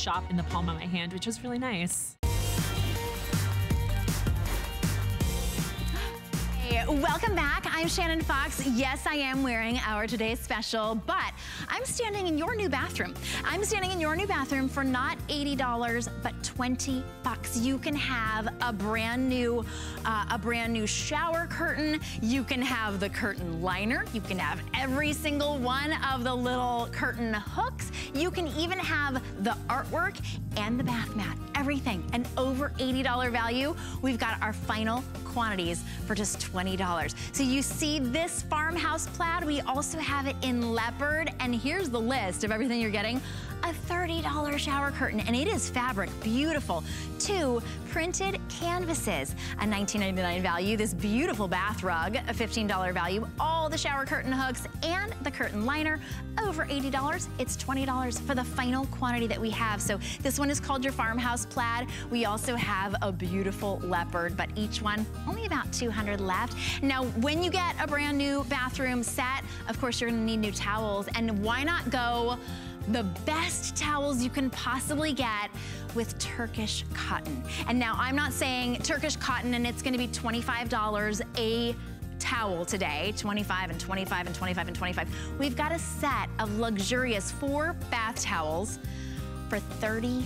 shop in the palm of my hand, which was really nice. Welcome back. I'm Shannon Fox. Yes, I am wearing our today's special, but I'm standing in your new bathroom. I'm standing in your new bathroom for not $80, but 20 bucks. You can have a brand new shower curtain. You can have the curtain liner. You can have every single one of the little curtain hooks. You can even have the artwork and the bath mat, everything. An over $80 value. We've got our final quantities for just $20. So you see this farmhouse plaid. We also have it in leopard. And here's the list of everything you're getting. A $30 shower curtain, and it is fabric, beautiful. 2 printed canvases, a $19.99 value. This beautiful bath rug, a $15 value. All the shower curtain hooks and the curtain liner, over $80. It's $20 for the final quantity that we have. So this one is called your farmhouse plaid. We also have a beautiful leopard, but each one only about 200 left. Now, when you get a brand new bathroom set, of course you're gonna need new towels, and why not go the best towels you can possibly get with Turkish cotton. And now I'm not saying Turkish cotton and it's gonna be $25 a towel today, 25 and 25 and 25 and 25. We've got a set of luxurious 4 bath towels for $30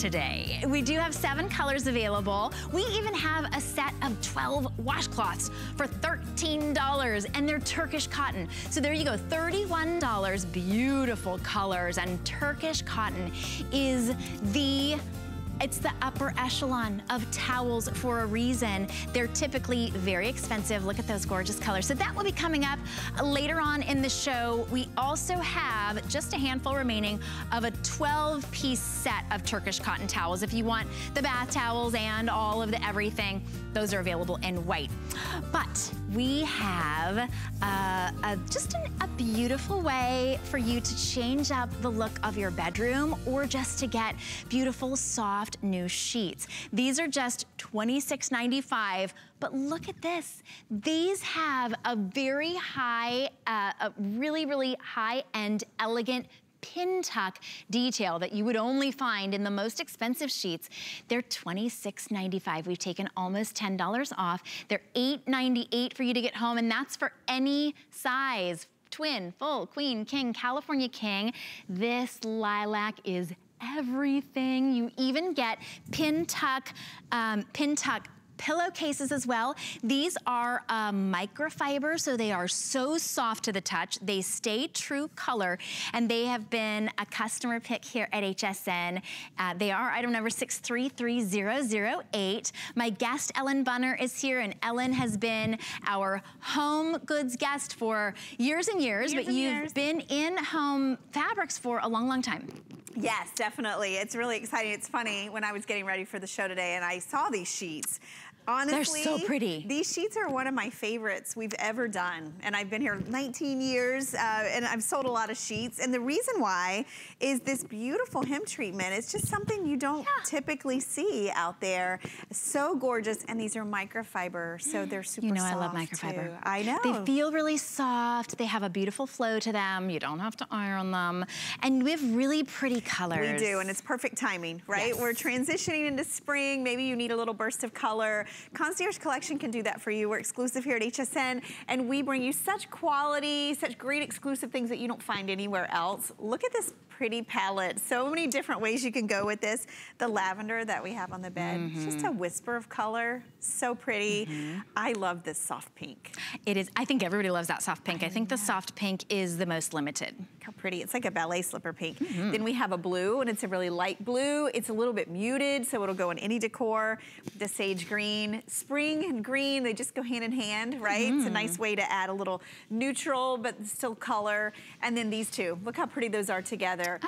today. We do have 7 colors available. We even have a set of 12 washcloths for $13, and they're Turkish cotton. So there you go, $31, beautiful colors, and Turkish cotton is the it's the upper echelon of towels for a reason. They're typically very expensive. Look at those gorgeous colors. So that will be coming up later on in the show. We also have just a handful remaining of a 12-piece set of Turkish cotton towels. If you want the bath towels and all of the everything, those are available in white. But we have just a beautiful way for you to change up the look of your bedroom, or just to get beautiful, soft, new sheets. These are just $26.95, but look at this. These have a very high, a really high-end, elegant pin tuck detail that you would only find in the most expensive sheets. They're $26.95. We've taken almost $10 off. They're $8.98 for you to get home, and that's for any size. Twin, full, queen, king, California king. This lilac is everything. You even get pin tuck pillowcases as well. These are microfiber, so they are so soft to the touch. They stay true color, and they have been a customer pick here at HSN. They are item number 633008. My guest, Ellen Bunner, is here, and Ellen has been our home goods guest for years and years, but you've been in home fabrics for a long, long time. Yes, definitely. It's really exciting. It's funny, when I was getting ready for the show today and I saw these sheets, honestly, they're so pretty. These sheets are one of my favorites we've ever done. And I've been here 19 years and I've sold a lot of sheets. And the reason why is this beautiful hem treatment. It's just something you don't typically see out there. So gorgeous. And these are microfiber, so they're super soft. You know, I love microfiber. Too. I know. They feel really soft. They have a beautiful flow to them. You don't have to iron them. And we have really pretty colors. We do, and it's perfect timing, right? Yes. We're transitioning into spring. Maybe you need a little burst of color. Concierge Collection can do that for you. We're exclusive here at HSN, and we bring you such quality, such great exclusive things that you don't find anywhere else. Look at this pretty palette. So many different ways you can go with this. The lavender that we have on the bed, just a whisper of color. So pretty. I love this soft pink. It is. I think everybody loves that soft pink. I think the soft pink is the most limited. Look how pretty. It's like a ballet slipper pink. Then we have a blue, and it's a really light blue. It's a little bit muted, so it'll go in any decor. The sage green. Spring and green, they just go hand in hand, right? It's a nice way to add a little neutral, but still color. And then these two, look how pretty those are together.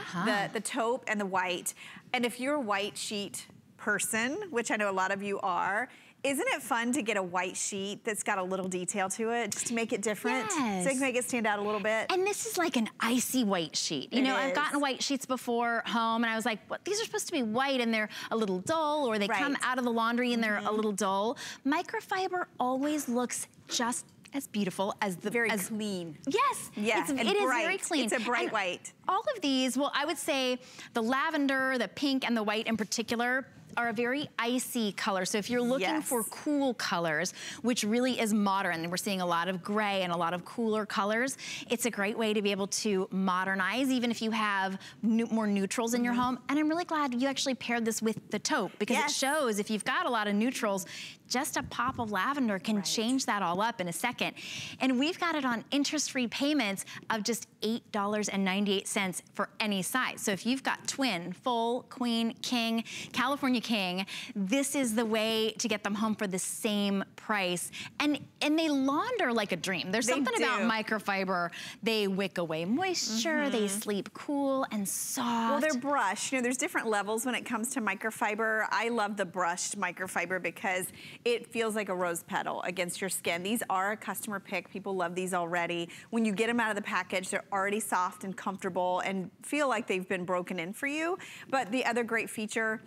The taupe and the white. And if you're a white sheet person, which I know a lot of you are, isn't it fun to get a white sheet that's got a little detail to it, just to make it different? Yes. So you can make it stand out a little bit. And this is like an icy white sheet. You know, I've gotten white sheets before home, and I was like, well, these are supposed to be white, and they're a little dull, or they come out of the laundry and they're a little dull. Microfiber always looks just as beautiful as the very clean. Yes, yeah, it's, it is very clean. It's a bright white. All of these, well, I would say the lavender, the pink, and the white in particular are a very icy color. So if you're looking for cool colors, which really is modern, and we're seeing a lot of gray and a lot of cooler colors, it's a great way to be able to modernize, even if you have more neutrals in your home. And I'm really glad you actually paired this with the taupe, because it shows if you've got a lot of neutrals, just a pop of lavender can change that all up in a second. And we've got it on interest-free payments of just $8.98 for any size. So if you've got twin, full, queen, king, California king, this is the way to get them home for the same price. And they launder like a dream. There's something about microfiber. They wick away moisture, they sleep cool and soft. Well, they're brushed. You know, there's different levels when it comes to microfiber. I love the brushed microfiber because it feels like a rose petal against your skin. These are a customer pick. People love these already. When you get them out of the package, they're already soft and comfortable and feel like they've been broken in for you. But the other great feature,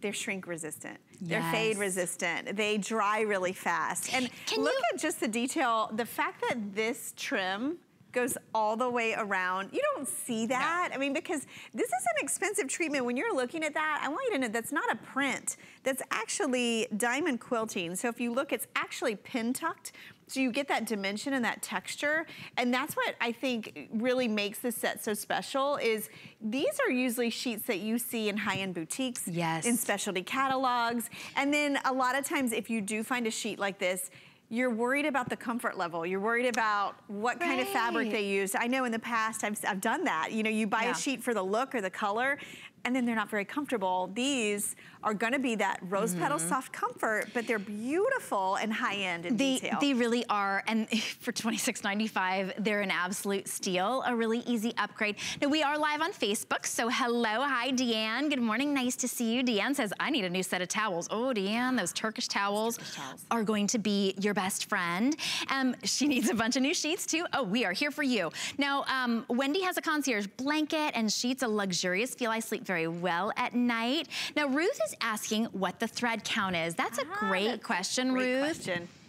they're shrink resistant. They're fade resistant. They dry really fast. And look at just the detail. The fact that this trim goes all the way around. You don't see that. I mean, because this is an expensive treatment. When you're looking at that, I want you to know that's not a print. That's actually diamond quilting. So if you look, it's actually pin tucked. So you get that dimension and that texture. And that's what I think really makes this set so special is these are usually sheets that you see in high-end boutiques, in specialty catalogs. And then a lot of times if you do find a sheet like this, you're worried about the comfort level. You're worried about what kind of fabric they used. I know in the past I've done that. You know, you buy a sheet for the look or the color, and then they're not very comfortable. These are gonna be that rose petal soft comfort, but they're beautiful and high-end in detail. They really are, and for $26.95, they're an absolute steal, a really easy upgrade. Now, we are live on Facebook, so hello, hi, Deanne. Good morning, nice to see you. Deanne says, I need a new set of towels. Oh, Deanne, those Turkish towels, are going to be your best friend. She needs a bunch of new sheets, too. Oh, we are here for you. Now, Wendy has a concierge blanket and sheets, a luxurious feel. I sleep very well at night. Now, Ruth is asking what the thread count is. That's a great question, Ruth.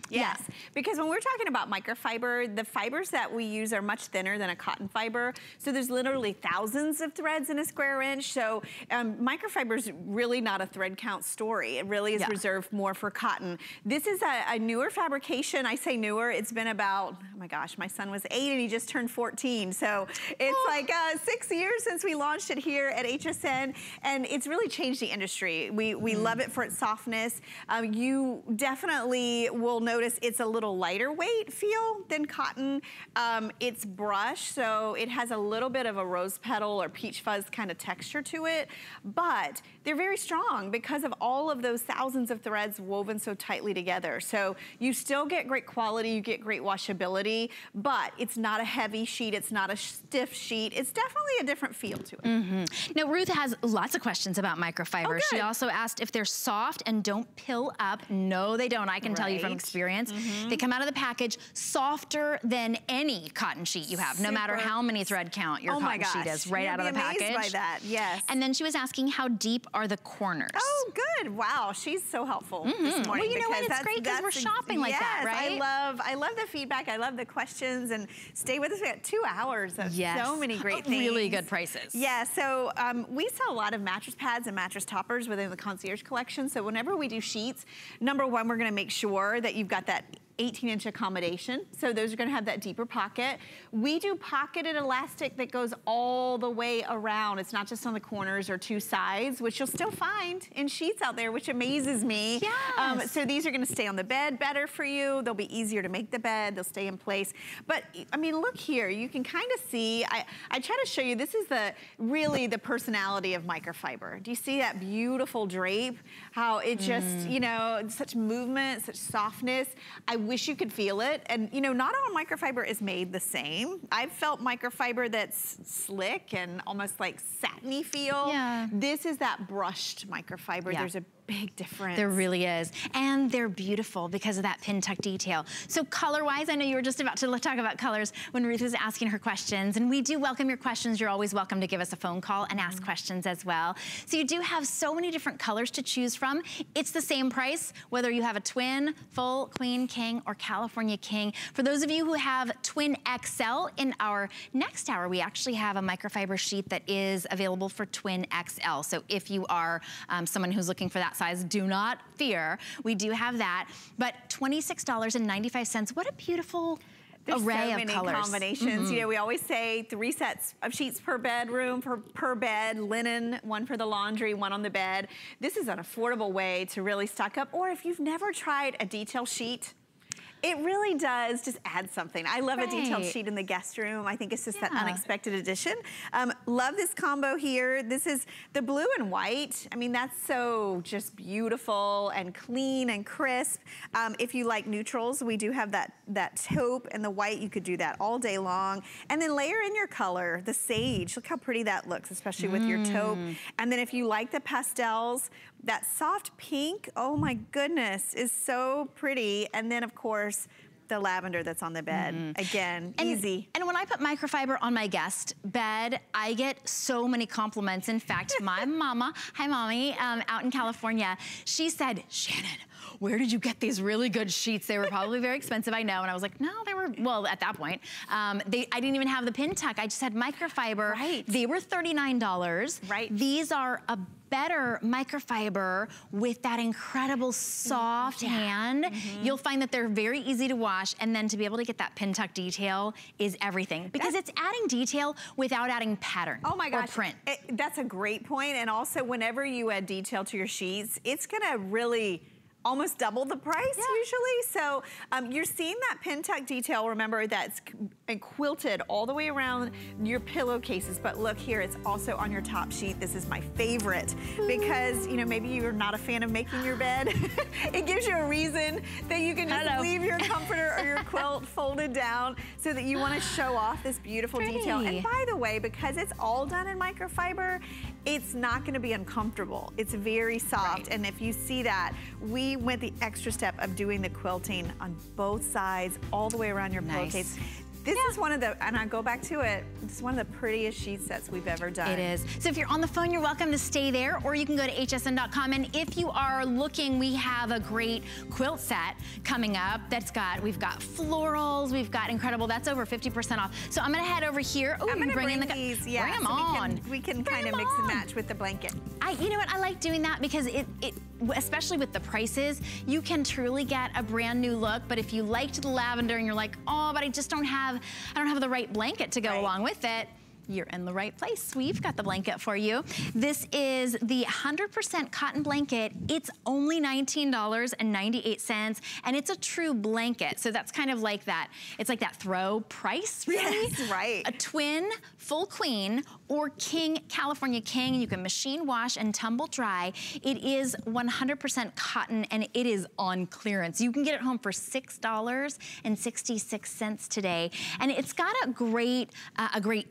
Yes, because when we're talking about microfiber, the fibers that we use are much thinner than a cotton fiber. So there's literally thousands of threads in a square inch. So microfiber is really not a thread count story. It really is reserved more for cotton. This is a newer fabrication. I say newer. It's been about, oh my gosh, my son was 8 and he just turned 14. So it's like 6 years since we launched it here at HSN. And it's really changed the industry. We love it for its softness. You definitely will know. Notice it's a little lighter weight feel than cotton. It's brushed, so it has a little bit of a rose petal or peach fuzz kind of texture to it, but they're very strong because of all of those thousands of threads woven so tightly together. So you still get great quality, you get great washability, but it's not a heavy sheet, it's not a stiff sheet. It's definitely a different feel to it. Now, Ruth has lots of questions about microfiber. She also asked if they're soft and don't pill up. No, they don't. I can tell you from experience. They come out of the package softer than any cotton sheet you have, no matter how many thread count your cotton sheet is out of the package. You'll be amazed by that, And then she was asking how deep are the corners. Oh, good. Wow, she's so helpful this morning. Well, you know what? It's great because we're shopping like that, right? I love the feedback. I love the questions. And stay with us. We got 2 hours of so many great things. Really good prices. Yeah, so we sell a lot of mattress pads and mattress toppers within the Concierge Collection. So whenever we do sheets, number one, we're going to make sure that you've got that 18-inch accommodation. So those are gonna have that deeper pocket. We do pocketed elastic that goes all the way around. It's not just on the corners or two sides, which you'll still find in sheets out there, which amazes me. So these are gonna stay on the bed better for you. They'll be easier to make the bed. They'll stay in place. But I mean, look here, you can kind of see, I try to show you, this is really the personality of microfiber. Do you see that beautiful drape? How it just, you know, such movement, such softness. I wish you could feel it. And you know, not all microfiber is made the same. I've felt microfiber that's slick and almost like satiny feel. This is that brushed microfiber. There's a big difference. There really is. And they're beautiful because of that pin tuck detail. So color-wise, I know you were just about to talk about colors when Ruth was asking her questions. And we do welcome your questions. You're always welcome to give us a phone call and ask questions as well. So you do have so many different colors to choose from. It's the same price, whether you have a twin, full, queen, king, or California king. For those of you who have twin XL, in our next hour, we actually have a microfiber sheet that is available for twin XL. So if you are someone who's looking for that size, do not fear. We do have that. But $26.95, what a beautiful array of colors. There's so many combinations. You know, we always say 3 sets of sheets per bedroom, per bed, linen, 1 for the laundry, 1 on the bed. This is an affordable way to really stock up. Or if you've never tried a detail sheet, it really does just add something. I love a detailed sheet in the guest room. I think it's just that unexpected addition. Love this combo here. This is the blue and white. I mean, that's so just beautiful and clean and crisp. If you like neutrals, we do have that taupe and the white. You could do that all day long. And then layer in your color, the sage. Look how pretty that looks, especially with your taupe. And then if you like the pastels, that soft pink, oh my goodness, is so pretty. And then of course, the lavender that's on the bed. Again, easy. And when I put microfiber on my guest bed, I get so many compliments. In fact, my mama, hi mommy, out in California, she said, Shannon, where did you get these really good sheets? They were probably very expensive, I know. And I was like, no, they were, well, at that point, I didn't even have the pin tuck. I just had microfiber. Right. They were $39. Right. These are a better microfiber with that incredible soft hand. You'll find that they're very easy to wash, and then to be able to get that pin tuck detail is everything, because it's adding detail without adding pattern or print. That's a great point. And also, whenever you add detail to your sheets, it's gonna really almost double the price usually. So you're seeing that pin tuck detail, remember, that's quilted all the way around your pillowcases. But look here, it's also on your top sheet. This is my favorite because, you know, maybe you're not a fan of making your bed. It gives you a reason that you can just leave your comforter or your quilt folded down, so that you want to show off this beautiful detail. And by the way, because it's all done in microfiber, it's not going to be uncomfortable. It's very soft. And if you see that, we went the extra step of doing the quilting on both sides, all the way around your pillowcase. This is one of the, and I go back to it, it's one of the prettiest sheet sets we've ever done. It is. So if you're on the phone, you're welcome to stay there, or you can go to hsn.com. And if you are looking, we have a great quilt set coming up that's got, we've got florals, we've got incredible, that's over 50% off. So I'm going to head over here. Oh, I'm going to bring in the, these, bring them on. We can kind of mix and match with the blanket. You know what, I like doing that because it, especially with the prices, you can truly get a brand new look. But if you liked the lavender and you're like, oh, but I just don't have, the right blanket to go along with it, you're in the right place. We've got the blanket for you. This is the 100% cotton blanket. It's only $19.98, and it's a true blanket. So that's kind of like that. It's like that throw price, really. Yes, right. A twin, full queen, or king, California king. You can machine wash and tumble dry. It is 100% cotton, and it is on clearance. You can get it home for $6.66 today. And it's got a great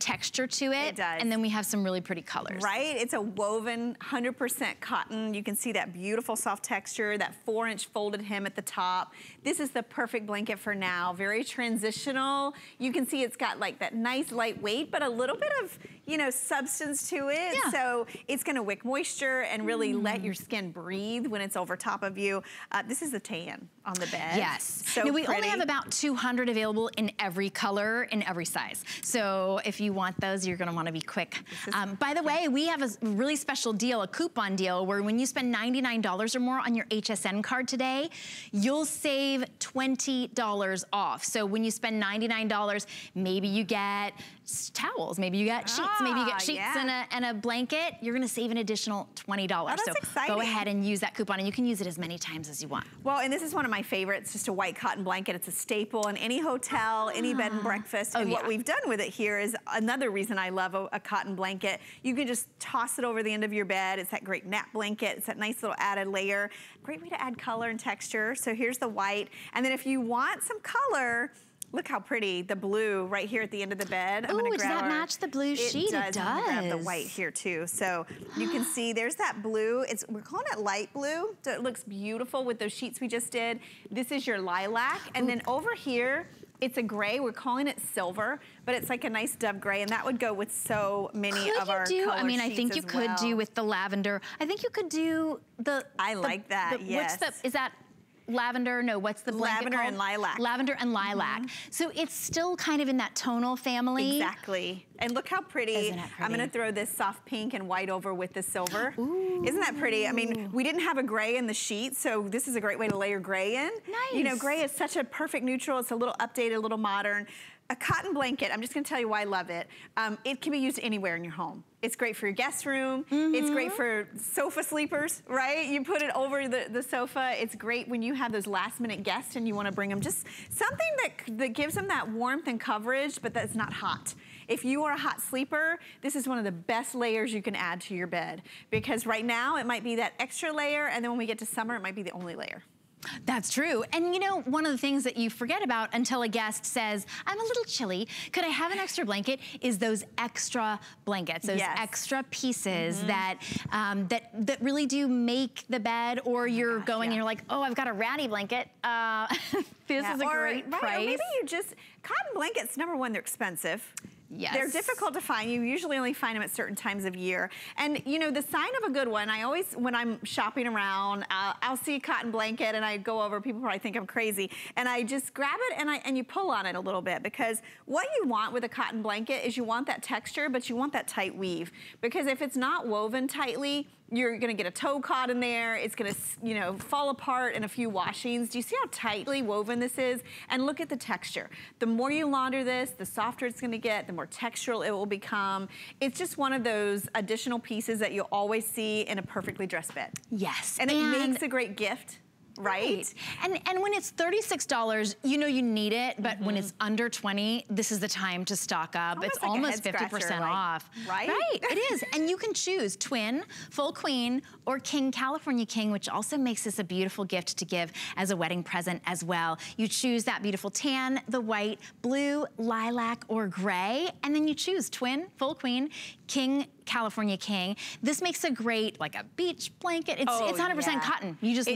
texture to it. It does. And then we have some really pretty colors. Right? It's a woven 100% cotton. You can see that beautiful soft texture, that 4-inch folded hem at the top. This is the perfect blanket for now. Very transitional. You can see it's got like that nice light weight, but a little bit of, you know, substance to it. Yeah. So it's going to wick moisture and really let your skin breathe when it's over top of you. This is the tan on the bed. Yes. So now, we only have about 200 available in every color, in every size. So if you want those, you're going to want to be quick. By the way, we have a really special deal, a coupon deal, where when you spend $99 or more on your HSN card today, you'll save $20 off. So when you spend $99, maybe you get towels, maybe you get sheets, maybe you get sheets and a blanket. You're going to save an additional $20. Oh, that's exciting. Go ahead and use that coupon, and you can use it as many times as you want. Well, and this is one of my favorites, just a white cotton blanket. It's a staple in any hotel, any bed and breakfast. And what we've done with it here is another reason I love a cotton blanket. You can just toss it over the end of your bed. It's that great nap blanket. It's that nice little added layer. Great way to add color and texture. So here's the white. And then if you want some color, Look how pretty the blue right here at the end of the bed. I'm gonna grab does that match the blue sheet? It does. I'm gonna grab the white here too. So you can see there's that blue. We're calling it light blue. So it looks beautiful with those sheets we just did. This is your lilac. And then over here, it's a gray. We're calling it silver, but it's like a nice dove gray, and that would go with so many of our color sheets as well. I mean, I think you could do with the lavender. I think you could do the... I like that, yes. What's the... Is that... Lavender, no, what's the blanket called? Lavender and lilac. Lavender and lilac. Mm-hmm. So it's still kind of in that tonal family. Exactly. And look how pretty. Isn't that pretty? I'm gonna throw this soft pink and white over with the silver. Ooh. Isn't that pretty? I mean, we didn't have a gray in the sheet, so this is a great way to layer gray in. Nice. You know, gray is such a perfect neutral. It's a little updated, a little modern. A cotton blanket, I'm just gonna tell you why I love it. It can be used anywhere in your home. It's great for your guest room. Mm-hmm. It's great for sofa sleepers, right? You put it over the sofa. It's great when you have those last minute guests and you wanna bring them just something that gives them that warmth and coverage, but that's not hot. If you are a hot sleeper, this is one of the best layers you can add to your bed, because right now it might be that extra layer, and then when we get to summer, it might be the only layer. That's true. And you know, one of the things that you forget about until a guest says, I'm a little chilly, could I have an extra blanket, is those extra blankets, those extra pieces that really do make the bed, or you're going and you're like, oh, I've got a ratty blanket. This is a great price. Or maybe you just, cotton blankets, number one, they're expensive. Yes. They're difficult to find. You usually only find them at certain times of year. And you know, the sign of a good one, I always, when I'm shopping around, I'll see a cotton blanket and I go over, people probably think I'm crazy. And I just grab it and you pull on it a little bit, because what you want with a cotton blanket is you want that texture, but you want that tight weave. Because if it's not woven tightly, you're gonna get a toe caught in there. It's gonna, you know, fall apart in a few washings. Do you see how tightly woven this is? And look at the texture. The more you launder this, the softer it's gonna get, the more textural it will become. It's just one of those additional pieces that you'll always see in a perfectly dressed bed. Yes. And it makes a great gift. Right. And when it's $36, you know you need it, but when it's under 20, this is the time to stock up. Almost it's like almost 50% off. Right? Right, it is. And you can choose twin, full queen, or king, California king, which also makes this a beautiful gift to give as a wedding present as well. You choose that beautiful tan, the white, blue, lilac, or gray, and then you choose twin, full queen, king, California king. This makes a great, like a beach blanket. It's 100% cotton. You just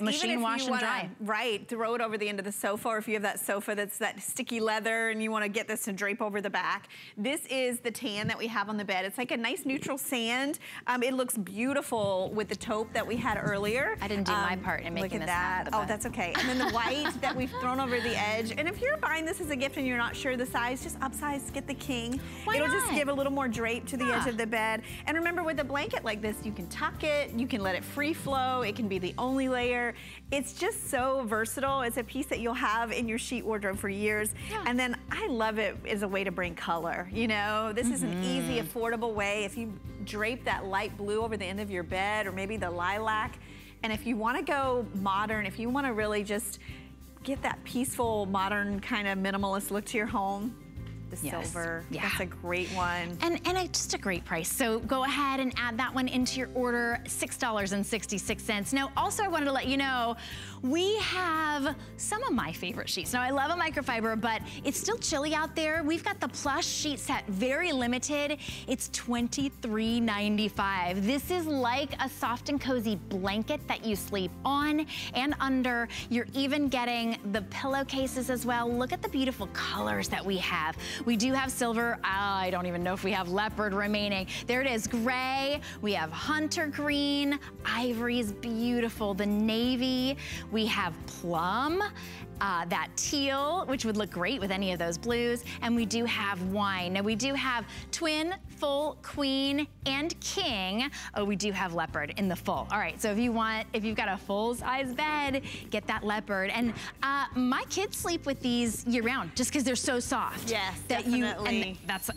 machine wash and dry. Right, throw it over the end of the sofa, or if you have that sofa that's that sticky leather and you wanna get this to drape over the back. This is the tan that we have on the bed. It's like a nice neutral sand. It looks beautiful with the taupe that we had earlier. I didn't do my part in making this out of the bed. Oh, that's okay. And then the white that we've thrown over the edge. And if you're buying this as a gift and you're not sure the size, just upsize, get the king. Why not? It'll just give a little more drape to the edge of the bed. And remember, with a blanket like this, you can tuck it, you can let it free flow, it can be the only layer. It's just so versatile. It's a piece that you'll have in your chic wardrobe for years. Yeah. And then I love it as a way to bring color. You know, this is an easy, affordable way. If you drape that light blue over the end of your bed, or maybe the lilac, and if you want to go modern, if you want to really just get that peaceful, modern kind of minimalist look to your home, the silver, that's a great one. And it's just a great price. So go ahead and add that one into your order, $6.66. Now, also I wanted to let you know, we have some of my favorite sheets. Now, I love a microfiber, but it's still chilly out there. We've got the plush sheet set, very limited. It's $23.95. This is like a soft and cozy blanket that you sleep on and under. You're even getting the pillowcases as well. Look at the beautiful colors that we have. We do have silver. I don't even know if we have leopard remaining. There it is, gray. We have hunter green. Ivory is beautiful. The navy. We have plum. That teal, which would look great with any of those blues. And we do have wine. Now we do have twin, full, queen, and king. Oh, we do have leopard in the full. All right, so if you've got a full size bed, get that leopard. And my kids sleep with these year round, just because they're so soft. Yes, definitely. And that's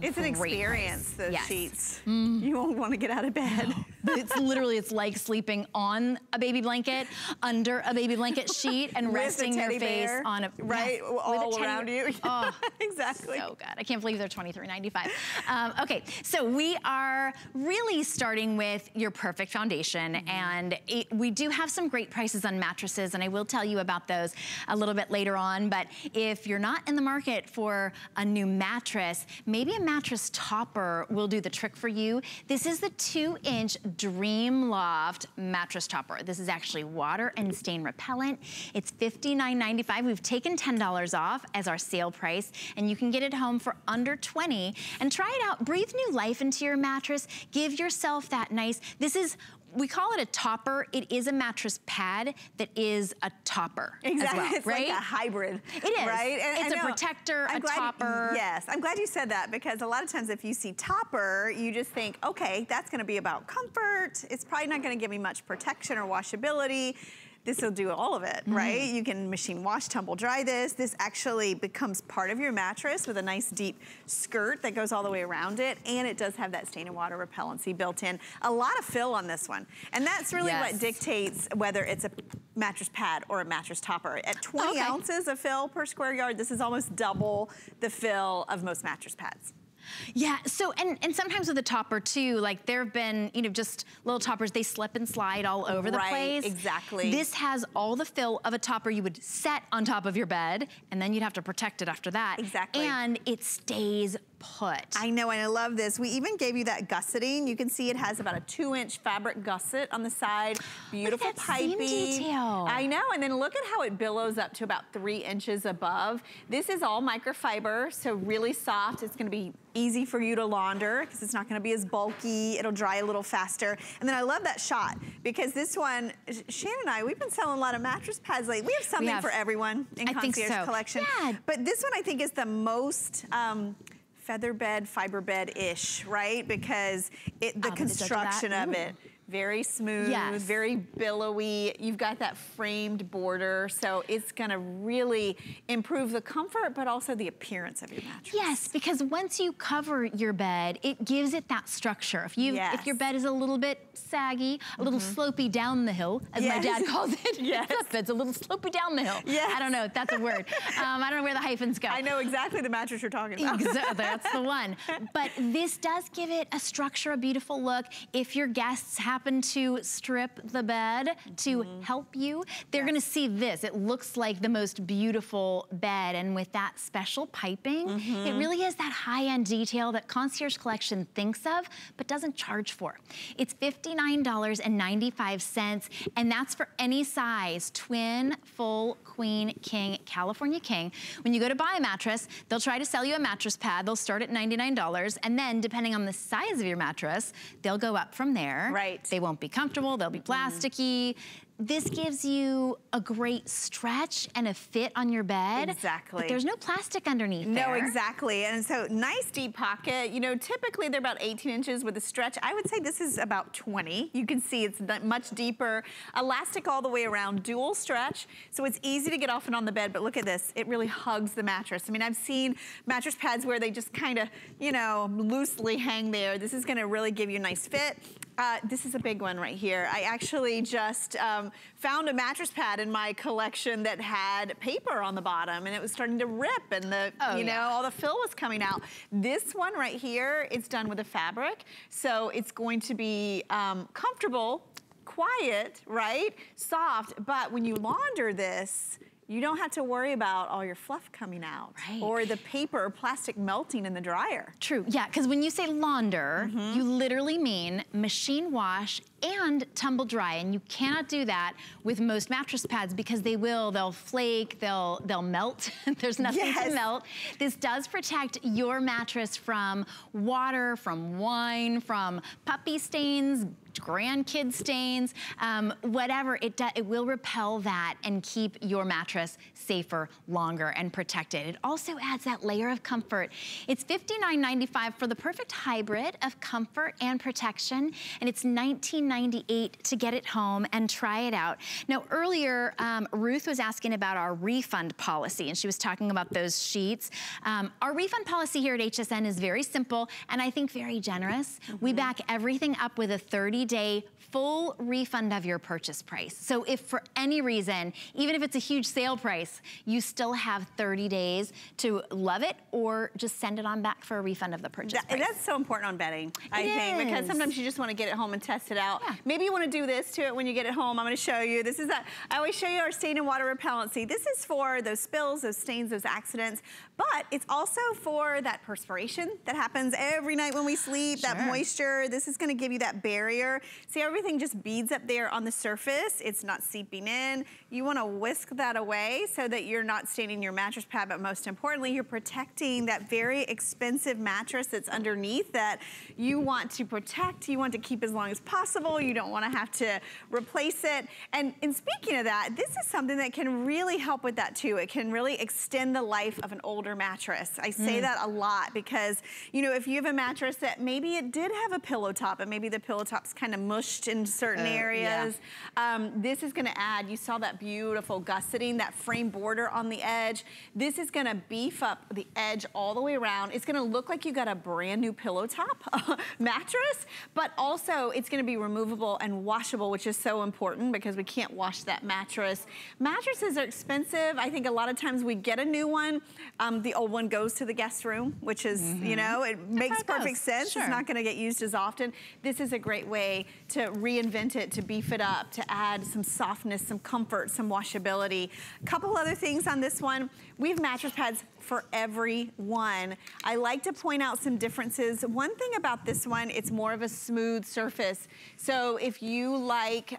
It's an experience, those sheets. Mm. You won't want to get out of bed. No. But it's literally, it's like sleeping on a baby blanket, under a baby blanket sheet, and resting your face on a... Right, yeah, all around you. Oh, exactly. So good. I can't believe they're $23.95. Okay, so we are really starting with your perfect foundation, and we do have some great prices on mattresses, and I will tell you about those a little bit later on, but if you're not in the market for a new mattress, maybe a mattress topper will do the trick for you. This is the 2-inch Dream Loft mattress topper. This is actually water and stain repellent. It's $59.95. We've taken $10 off as our sale price, and you can get it home for under $20. And try it out. Breathe new life into your mattress. Give yourself that nice, this is, we call it a topper. It is a mattress pad that is a topper. Exactly, as well, it's right? Like a hybrid. It is. Right? And it's a protector, a topper. Yes, I'm glad you said that, because a lot of times if you see topper, you just think, okay, that's gonna be about comfort. It's probably not gonna give me much protection or washability. This will do all of it, right? You can machine wash, tumble dry this. This actually becomes part of your mattress with a nice deep skirt that goes all the way around it. And it does have that stain and water repellency built in. A lot of fill on this one. And that's really what dictates whether it's a mattress pad or a mattress topper. At 20 ounces of fill per square yard, this is almost double the fill of most mattress pads. Yeah, so, and sometimes with a topper too, like there have been, you know, just little toppers, they slip and slide all over the place. Right, exactly. This has all the fill of a topper you would set on top of your bed, and then you'd have to protect it after that. Exactly. And it stays put. I know, and I love this. We even gave you that gusseting. You can see it has about a 2-inch fabric gusset on the side. Beautiful piping. Look at that seam detail. I know, and then look at how it billows up to about 3 inches above. This is all microfiber, so really soft. It's gonna be easy for you to launder because it's not gonna be as bulky. It'll dry a little faster. And then I love that shot because this one, Shannon and I, we've been selling a lot of mattress pads lately. We have something for everyone in Concierge Collection. Yeah. But this one I think is the most, feather bed, fiber bed-ish, right? Because it, the construction of it, very smooth, very billowy. You've got that framed border, so it's gonna really improve the comfort, but also the appearance of your mattress. Yes, because once you cover your bed, it gives it that structure. If you, if your bed is a little bit saggy, a little slopey down the hill, as my dad calls it. It's a little slopey down the hill. I don't know if that's a word. I don't know where the hyphens go. I know exactly the mattress you're talking about. Exactly, that's the one. But this does give it a structure, a beautiful look. If your guests have to strip the bed to help you, they're gonna see this. It looks like the most beautiful bed, and with that special piping, it really is that high-end detail that Concierge Collection thinks of but doesn't charge for. It's $59.95, and that's for any size, twin, full, queen, king, California king. When you go to buy a mattress, they'll try to sell you a mattress pad. They'll start at $99, and then depending on the size of your mattress, they'll go up from there. Right. They won't be comfortable, they'll be plasticky. This gives you a great stretch and a fit on your bed. Exactly. But there's no plastic underneath there. No, exactly. And so nice deep pocket. You know, typically they're about 18 inches with a stretch. I would say this is about 20. You can see it's much deeper. Elastic all the way around, dual stretch. So it's easy to get off and on the bed, but look at this. It really hugs the mattress. I mean, I've seen mattress pads where they just kind of, you know, loosely hang there. This is gonna really give you a nice fit. This is a big one right here. I actually just found a mattress pad in my collection that had paper on the bottom, and it was starting to rip, and the know, all the fill was coming out. This one right here, it's done with a fabric, so it's going to be comfortable, quiet, right? Soft, but when you launder this, you don't have to worry about all your fluff coming out or the paper or plastic melting in the dryer. True, yeah, because when you say launder, you literally mean machine wash and tumble dry, and you cannot do that with most mattress pads because they will, they'll flake, they'll melt. There's nothing to melt. This does protect your mattress from water, from wine, from puppy stains, grandkid stains, whatever, it will repel that and keep your mattress safer, longer, and protected. It also adds that layer of comfort. It's $59.95 for the perfect hybrid of comfort and protection, and it's $19.98 to get it home and try it out. Now, earlier, Ruth was asking about our refund policy, and she was talking about those sheets. Our refund policy here at HSN is very simple, and I think very generous. We back everything up with a 30-day full refund of your purchase price. So if for any reason, even if it's a huge sale price, you still have 30 days to love it or just send it on back for a refund of the purchase price. That's so important on bedding, I think, because sometimes you just want to get it home and test it out. Yeah. Maybe you want to do this to it when you get it home. I'm going to show you. This is a, I always show you our stain and water repellency. This is for those spills, those stains, those accidents, but it's also for that perspiration that happens every night when we sleep, that moisture. This is going to give you that barrier. See, everything just beads up there on the surface. It's not seeping in. You want to whisk that away so that you're not staining your mattress pad, but most importantly, you're protecting that very expensive mattress that's underneath that you want to protect. You want to keep as long as possible. You don't want to have to replace it. And speaking of that, this is something that can really help with that too. It can really extend the life of an older mattress. I say that a lot because, you know, if you have a mattress that maybe it did have a pillow top and maybe the pillow top's kind of mushed in certain areas, this is going to add, you saw that beautiful gusseting, that frame border on the edge. This is going to beef up the edge all the way around. It's going to look like you got a brand new pillow top mattress, but also it's going to be removable and washable, which is so important because we can't wash that mattress. Mattresses are expensive. I think a lot of times we get a new one. The old one goes to the guest room, which is, you know, it makes perfect sense. It's not going to get used as often. This is a great way to reinvent it, to beef it up, to add some softness, some comfort, some washability. A couple other things on this one. We have mattress pads for everyone. I like to point out some differences. One thing about this one, it's more of a smooth surface. So if you like,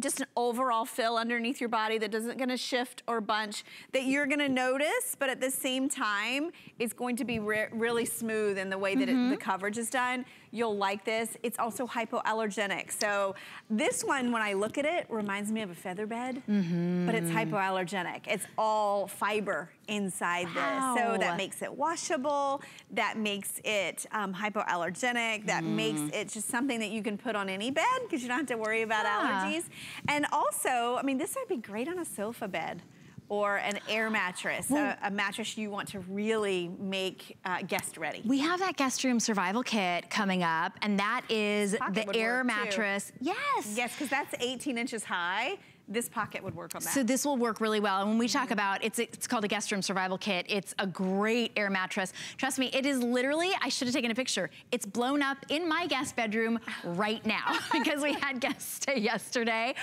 just an overall feel underneath your body that isn't going to shift or bunch, that you're going to notice, but at the same time, it's going to be really smooth in the way that the coverage is done. You'll like this. It's also hypoallergenic. So this one, when I look at it, reminds me of a feather bed, but it's hypoallergenic. It's all fiber inside this. So that makes it washable. That makes it hypoallergenic. That makes it just something that you can put on any bed because you don't have to worry about allergies. And also, I mean, this would be great on a sofa bed or an air mattress, a mattress you want to really make guest ready. We have that guest room survival kit coming up, and that is the air mattress. Yes, because that's 18 inches high. This pocket would work on that. So this will work really well. And when we talk about, it's called a guest room survival kit. It's a great air mattress. Trust me, it is literally, I should have taken a picture. It's blown up in my guest bedroom right now because we had guests stay yesterday.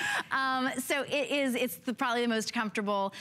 So it's probably the most comfortable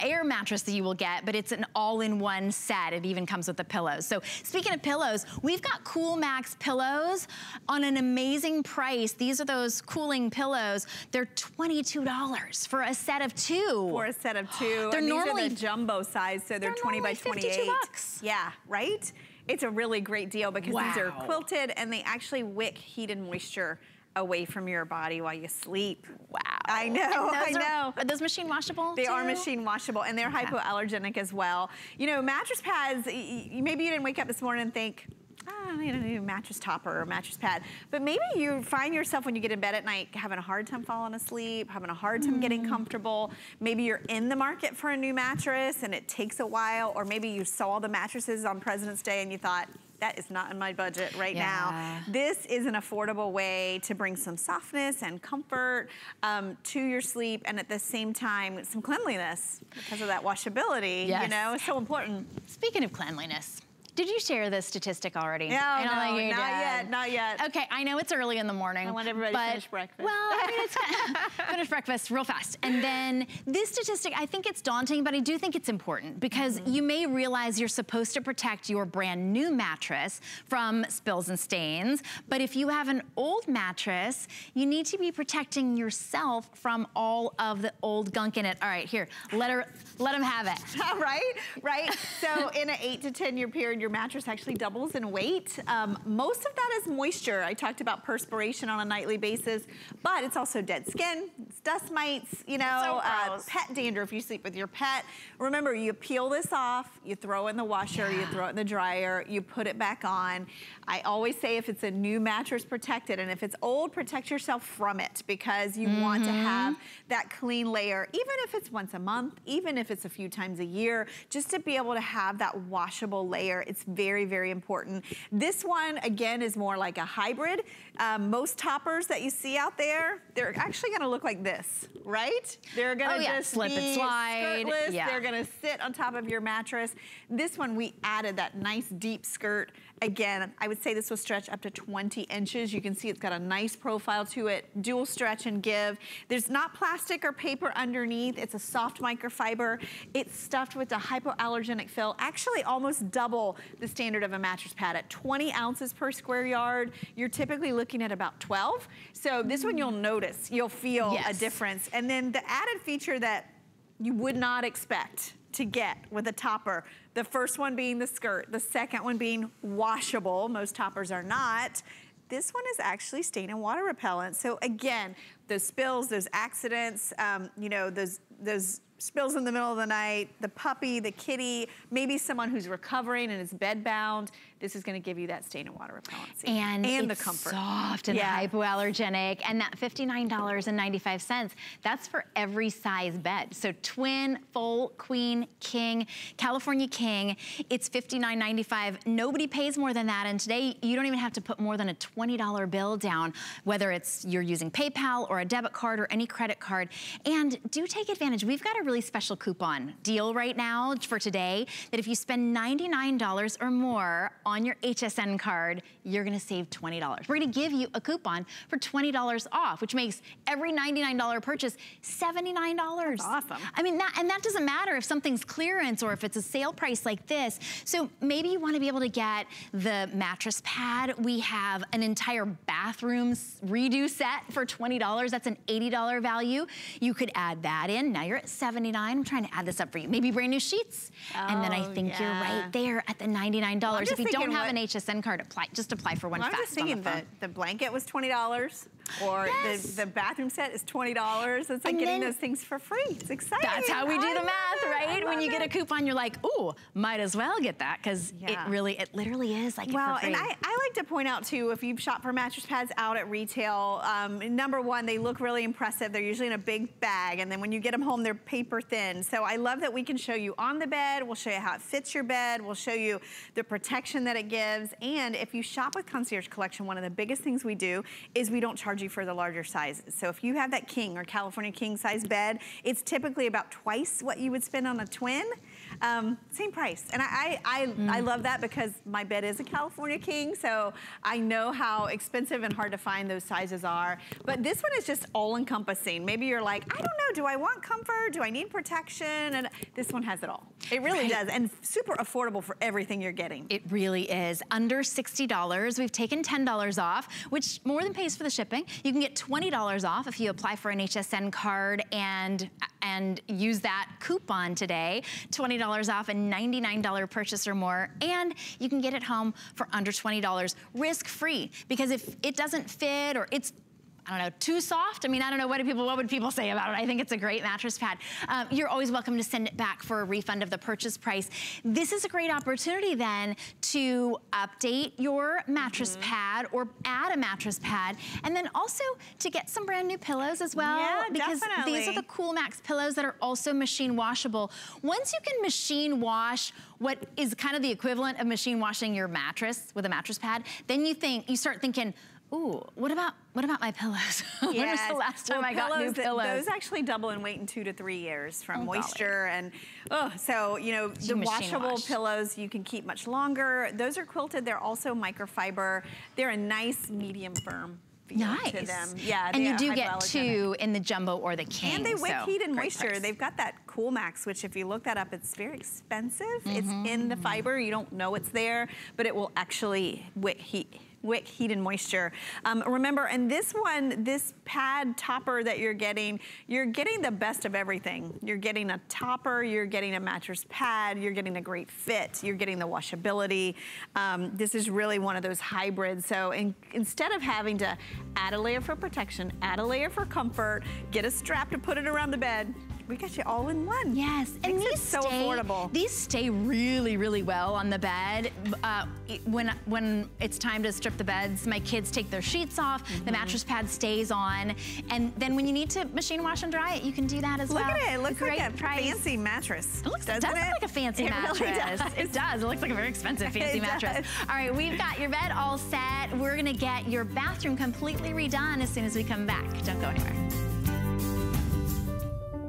air mattress that you will get, but it's an all-in-one set. It even comes with the pillows. So speaking of pillows, we've got Cool Max pillows on an amazing price. These are those cooling pillows. They're $22 for a set of two. For a set of two. They're normally the jumbo size, so they're 20 by 28. $52. Yeah, right? It's a really great deal because these are quilted and they actually wick heat and moisture away from your body while you sleep. Wow. I know, I know. Are those machine washable too? They are machine washable and they're hypoallergenic as well. You know, mattress pads, maybe you didn't wake up this morning and think, I need a new mattress topper or mattress pad. But maybe you find yourself when you get in bed at night having a hard time falling asleep, having a hard time getting comfortable. Maybe you're in the market for a new mattress and it takes a while, or maybe you saw the mattresses on President's Day and you thought, that is not in my budget right now. This is an affordable way to bring some softness and comfort to your sleep, and at the same time, some cleanliness because of that washability, you know, it's so important. Speaking of cleanliness, did you share this statistic already? No, not yet. Okay, I know it's early in the morning. I want everybody to finish breakfast. Well, I mean, it's finish breakfast real fast. And then this statistic, I think it's daunting, but I do think it's important because you may realize you're supposed to protect your brand new mattress from spills and stains. But if you have an old mattress, you need to be protecting yourself from all of the old gunk in it. All right, here, let them have it. Right? So in an 8 to 10 year period, your mattress actually doubles in weight. Most of that is moisture. I talked about perspiration on a nightly basis, but it's also dead skin, it's dust mites, you know, pet dandruff if you sleep with your pet. Remember, you peel this off, you throw it in the washer, you throw it in the dryer, you put it back on. I always say if it's a new mattress, protect it, and if it's old, protect yourself from it, because you want to have that clean layer, even if it's once a month, even if it's a few times a year, just to be able to have that washable layer. It's very, very important. This one, again, is more like a hybrid. Most toppers that you see out there, they're actually gonna look like this, right? They're gonna just slip and slide. Skirtless. Yeah. They're gonna sit on top of your mattress. This one, we added that nice deep skirt. Again, I would say this will stretch up to 20 inches. You can see it's got a nice profile to it, dual stretch and give. There's not plastic or paper underneath. It's a soft microfiber. It's stuffed with a hypoallergenic fill, actually almost double the standard of a mattress pad. At 20 ounces per square yard, you're typically looking at about 12. So this one you'll notice, you'll feel a difference. And then the added feature that you would not expect to get with a topper, the first one being the skirt, the second one being washable, most toppers are not. This one is actually stain and water repellent. So again, those spills, those accidents, you know, those spills in the middle of the night, the puppy, the kitty, maybe someone who's recovering and is bedbound, this is gonna give you that stain and water repellency. And the comfort. Soft and hypoallergenic. And that $59.95, that's for every size bed. So twin, full, queen, king, California king, it's $59.95. Nobody pays more than that. And today, you don't even have to put more than a $20 bill down, whether it's you're using PayPal or a debit card or any credit card. And do take advantage. We've got a really special coupon deal right now for today that if you spend $99 or more on your HSN card, you're gonna save $20. We're gonna give you a coupon for $20 off, which makes every $99 purchase $79. That's awesome. I mean, that doesn't matter if something's clearance or if it's a sale price like this. So maybe you wanna be able to get the mattress pad. We have an entire bathroom redo set for $20. That's an $80 value. You could add that in. Now you're at $79. I'm trying to add this up for you. Maybe brand new sheets. Oh, and then I think you're right there at the $99. If you don't have an HSN card, just apply for one fast. I'm just thinking that the blanket was $20. Or the bathroom set is $20. It's like getting those things for free. It's exciting. That's how we do the math, right? When you get a coupon, you're like, ooh, might as well get that, because it literally is like it for free. And I like to point out too, if you've shopped for mattress pads out at retail, number one, they look really impressive. They're usually in a big bag, and then when you get them home, they're paper thin. So I love that we can show you on the bed. We'll show you how it fits your bed. We'll show you the protection that it gives. And if you shop with Concierge Collection, one of the biggest things we do is we don't charge you for the larger sizes. So if you have that king or California king size bed, it's typically about twice what you would spend on a twin. Same price. And I love that, because my bed is a California king, so I know how expensive and hard to find those sizes are. But this one is just all encompassing. Maybe you're like, I don't know, do I want comfort? Do I need protection? And this one has it all. It really does. And super affordable for everything you're getting. It really is. Under $60. We've taken $10 off, which more than pays for the shipping. You can get $20 off if you apply for an HSN card and use that coupon today. $20 off a $99 purchase or more, and you can get it home for under $20 risk-free, because if it doesn't fit or it's, I don't know, too soft. I mean, I don't know, what would people say about it? I think it's a great mattress pad. You're always welcome to send it back for a refund of the purchase price. This is a great opportunity then to update your mattress pad or add a mattress pad, and then also to get some brand new pillows as well. Yeah, because these are the Cool Max pillows that are also machine washable. Once you can machine wash what is kind of the equivalent of machine washing your mattress with a mattress pad, then you start thinking, ooh, what about my pillows? When was the last time I got new pillows? Those actually double in weight in 2 to 3 years from moisture. And so, you know, the washable pillows you can keep much longer. Those are quilted. They're also microfiber. They're a nice medium firm feel to them. Yeah, and you do get two in the jumbo or the king. And they wick heat and moisture. They've got that Cool Max, which if you look that up, it's very expensive. It's in the fiber. You don't know it's there, but it will actually wick heat wick heat and moisture. Remember, and this one, this pad topper that you're getting the best of everything. You're getting a topper, you're getting a mattress pad, you're getting a great fit, you're getting the washability. This is really one of those hybrids. So instead of having to add a layer for protection, add a layer for comfort, get a strap to put it around the bed, we got you all in one. Yes, and these stay, so affordable. These stay really, really well on the bed. When it's time to strip the beds, my kids take their sheets off, the mattress pad stays on, and then when you need to machine wash and dry it, you can do that as well. Look at it, it looks like a fancy mattress. It looks, doesn't it? It does look like a fancy mattress. Really does. It does, it looks like a very expensive fancy mattress. All right, we've got your bed all set. We're gonna get your bathroom completely redone as soon as we come back. Don't go anywhere.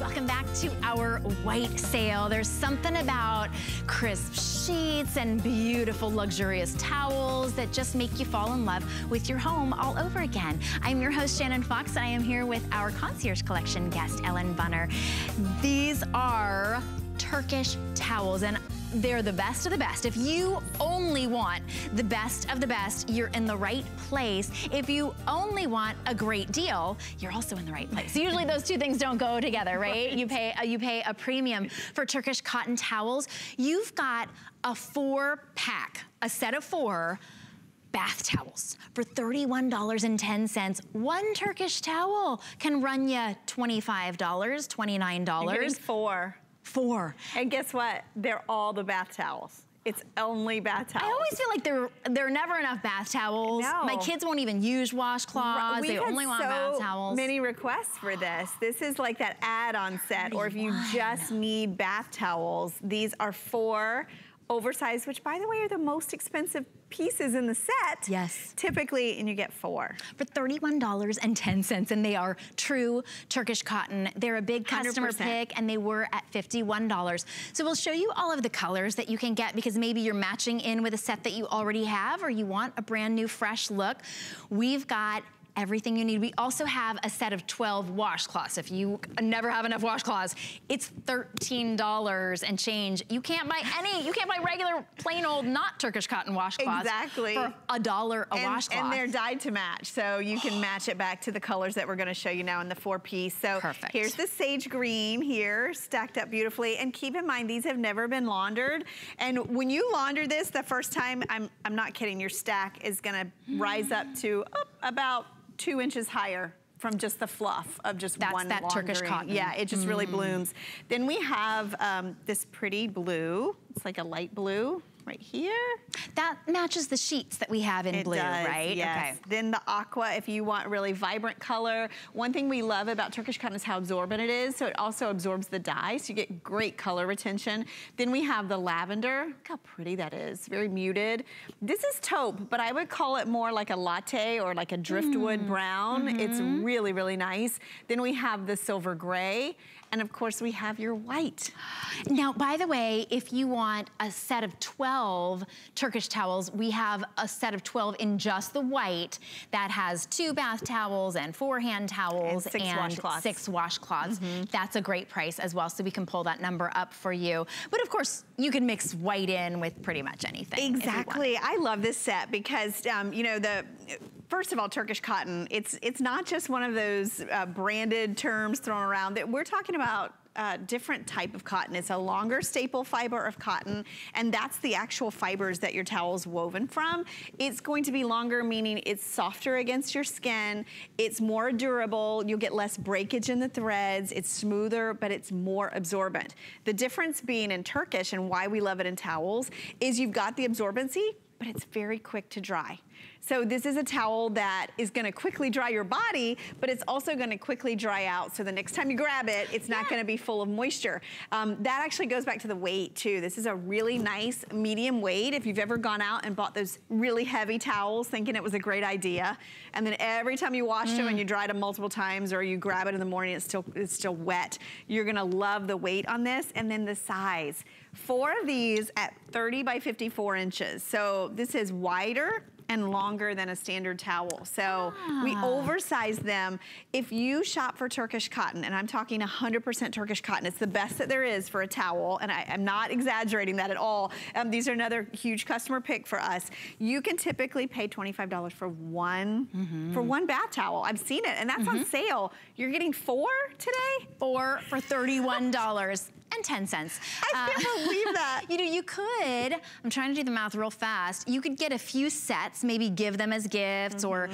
Welcome back to our white sale. There's something about crisp sheets and beautiful luxurious towels that just make you fall in love with your home all over again. I'm your host, Shannon Fox, and I am here with our Concierge Collection guest, Ellen Bunner. These are Turkish towels, and they're the best of the best. If you only want the best of the best, you're in the right place. If you only want a great deal, you're also in the right place. Usually those two things don't go together, right? You pay a premium for Turkish cotton towels. You've got a 4-pack, a set of 4, bath towels for $31.10. One Turkish towel can run you $25, $29. Here's 4. And guess what? They're all the bath towels. It's only bath towels. I always feel like there are never enough bath towels. No. My kids won't even use washcloths. They only want bath towels. Many requests for this. This is like that add-on set, or if you just need bath towels, these are 4 oversized, which by the way are the most expensive pieces in the set. Yes. Typically, and you get 4. For $31.10, and they are true Turkish cotton. They're a big customer 100%. Pick, and they were at $51. So we'll show you all of the colors that you can get, because maybe you're matching in with a set that you already have, or you want a brand new fresh look. We've got everything you need. We also have a set of 12 washcloths. If you never have enough washcloths, it's $13 and change. You can't buy any, you can't buy regular plain old not Turkish cotton washcloths. Exactly. For $1 a washcloth. And they're dyed to match, so you can match it back to the colors that we're gonna show you now in the 4-piece. So perfect. Here's the sage green here, stacked up beautifully. And keep in mind, these have never been laundered. And when you launder this the first time, I'm not kidding, your stack is gonna rise up to about 2 inches higher from just the fluff of just one laundry. That's that Turkish cotton. Yeah, it just really blooms. Then we have this pretty blue. It's like a light blue right here. That matches the sheets that we have in blue, right? Yes. Okay. Then the aqua, if you want really vibrant color. One thing we love about Turkish cotton is how absorbent it is. So it also absorbs the dye, so you get great color retention. Then we have the lavender. Look how pretty that is. Very muted. This is taupe, but I would call it more like a latte or like a driftwood brown. It's really, really nice. Then we have the silver gray. And of course, we have your white. Now, by the way, if you want a set of 12 Turkish towels, we have a set of 12 in just the white that has 2 bath towels and 4 hand towels and 6 washcloths. That's a great price as well, so we can pull that number up for you. But of course, you can mix white in with pretty much anything. Exactly. I love this set because, you know, first of all, Turkish cotton, it's not just one of those branded terms thrown around. That we're talking about different type of cotton. It's a longer staple fiber of cotton, and that's the actual fibers that your towel's woven from. It's going to be longer, meaning it's softer against your skin, it's more durable, you'll get less breakage in the threads, it's smoother, but it's more absorbent. The difference being in Turkish and why we love it in towels is you've got the absorbency, but it's very quick to dry. So this is a towel that is gonna quickly dry your body, but it's also gonna quickly dry out, so the next time you grab it, it's not gonna be full of moisture. That actually goes back to the weight too. This is a really nice medium weight. If you've ever gone out and bought those really heavy towels thinking it was a great idea, and then every time you washed them and you dried them multiple times, or you grab it in the morning, it's still wet, you're gonna love the weight on this. And then the size. 4 of these at 30 by 54 inches. So this is wider and longer than a standard towel. So we oversize them. If you shop for Turkish cotton, and I'm talking 100% Turkish cotton, it's the best that there is for a towel, and I'm not exaggerating that at all. These are another huge customer pick for us. You can typically pay $25 for one bath towel. I've seen it, and that's on sale. You're getting 4 today? 4 for $31. And 10 cents. I can't believe that. You know, you could, I'm trying to do the math real fast, you could get a few sets, maybe give them as gifts or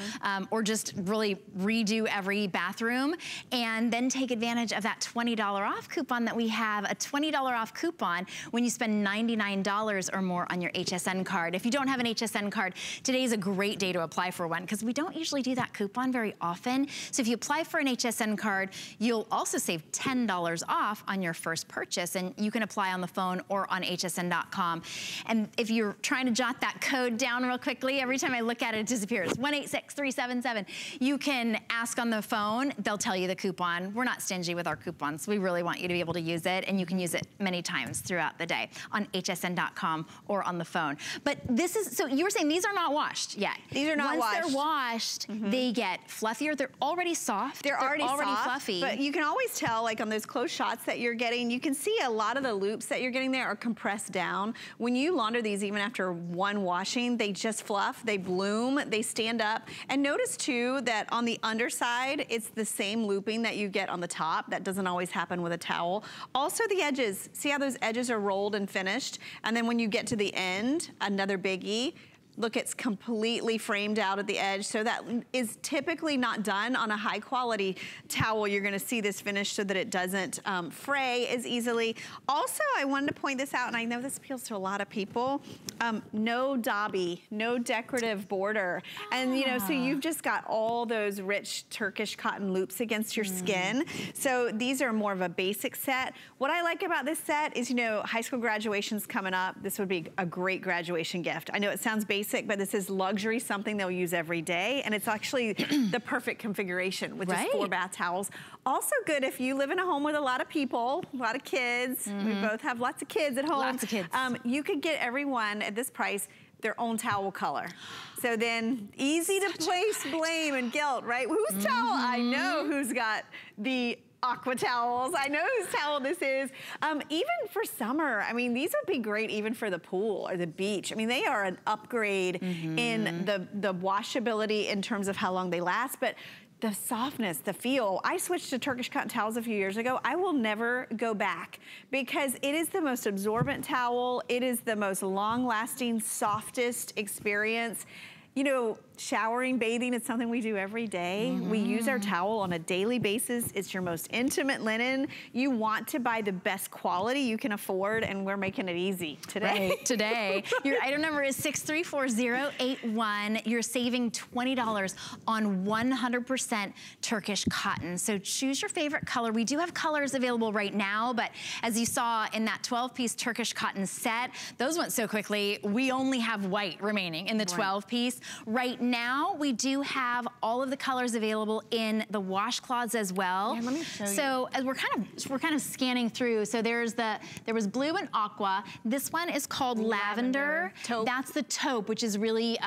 just really redo every bathroom, and then take advantage of that $20 off coupon that we have, a $20 off coupon when you spend $99 or more on your HSN card. If you don't have an HSN card, today's a great day to apply for one, because we don't usually do that coupon very often. So if you apply for an HSN card, you'll also save $10 off on your first purchase. And you can apply on the phone or on hsn.com. And if you're trying to jot that code down real quickly, every time I look at it, it disappears. 186377. You can ask on the phone, they'll tell you the coupon. We're not stingy with our coupons. We really want you to be able to use it, and you can use it many times throughout the day on hsn.com or on the phone. But this is, so you were saying these are not washed yet. These are not washed. Once they're washed, they get fluffier. They're already soft. They're already soft, fluffy. But you can always tell, like on those close shots that you're getting, you can see a lot of the loops that you're getting there are compressed down. When you launder these, even after one washing, they just fluff, they bloom, they stand up. And notice too that on the underside, it's the same looping that you get on the top. That doesn't always happen with a towel. Also the edges, see how those edges are rolled and finished? And then when you get to the end, another biggie. Look, it's completely framed out at the edge. So that is typically not done on a high quality towel. You're gonna see this finish so that it doesn't fray as easily. Also, I wanted to point this out, and I know this appeals to a lot of people. No dobby, no decorative border. And you know, so you've just got all those rich Turkish cotton loops against your skin. So these are more of a basic set. What I like about this set is, you know, high school graduation's coming up. This would be a great graduation gift. I know it sounds basic, but this is luxury, something they'll use every day, and it's actually the perfect configuration with just 4 bath towels. Also good if you live in a home with a lot of people, a lot of kids. We both have lots of kids at home. Lots of kids. You could get everyone at this price their own towel color. So then easy to place blame and guilt, right? Whose towel? I know who's got the aqua towels. I know whose towel this is. Even for summer, I mean, these would be great even for the pool or the beach. I mean, they are an upgrade in the washability in terms of how long they last, but the softness, the feel. I switched to Turkish cotton towels a few years ago. I will never go back because it is the most absorbent towel. It is the most long-lasting, softest experience. You know, showering, bathing, it's something we do every day. We use our towel on a daily basis. It's your most intimate linen. You want to buy the best quality you can afford, and we're making it easy today. Right. Today. Your item number is 634081. You're saving $20 on 100% Turkish cotton. So choose your favorite color. We do have colors available right now, but as you saw in that 12-piece Turkish cotton set, those went so quickly. We only have white remaining in the 12-piece. Right now, we do have all of the colors available in the washcloths as well. Yeah, let me show you. So we're kind of scanning through. So there was blue and aqua. This one is called lavender. Taupe. That's the taupe, which is really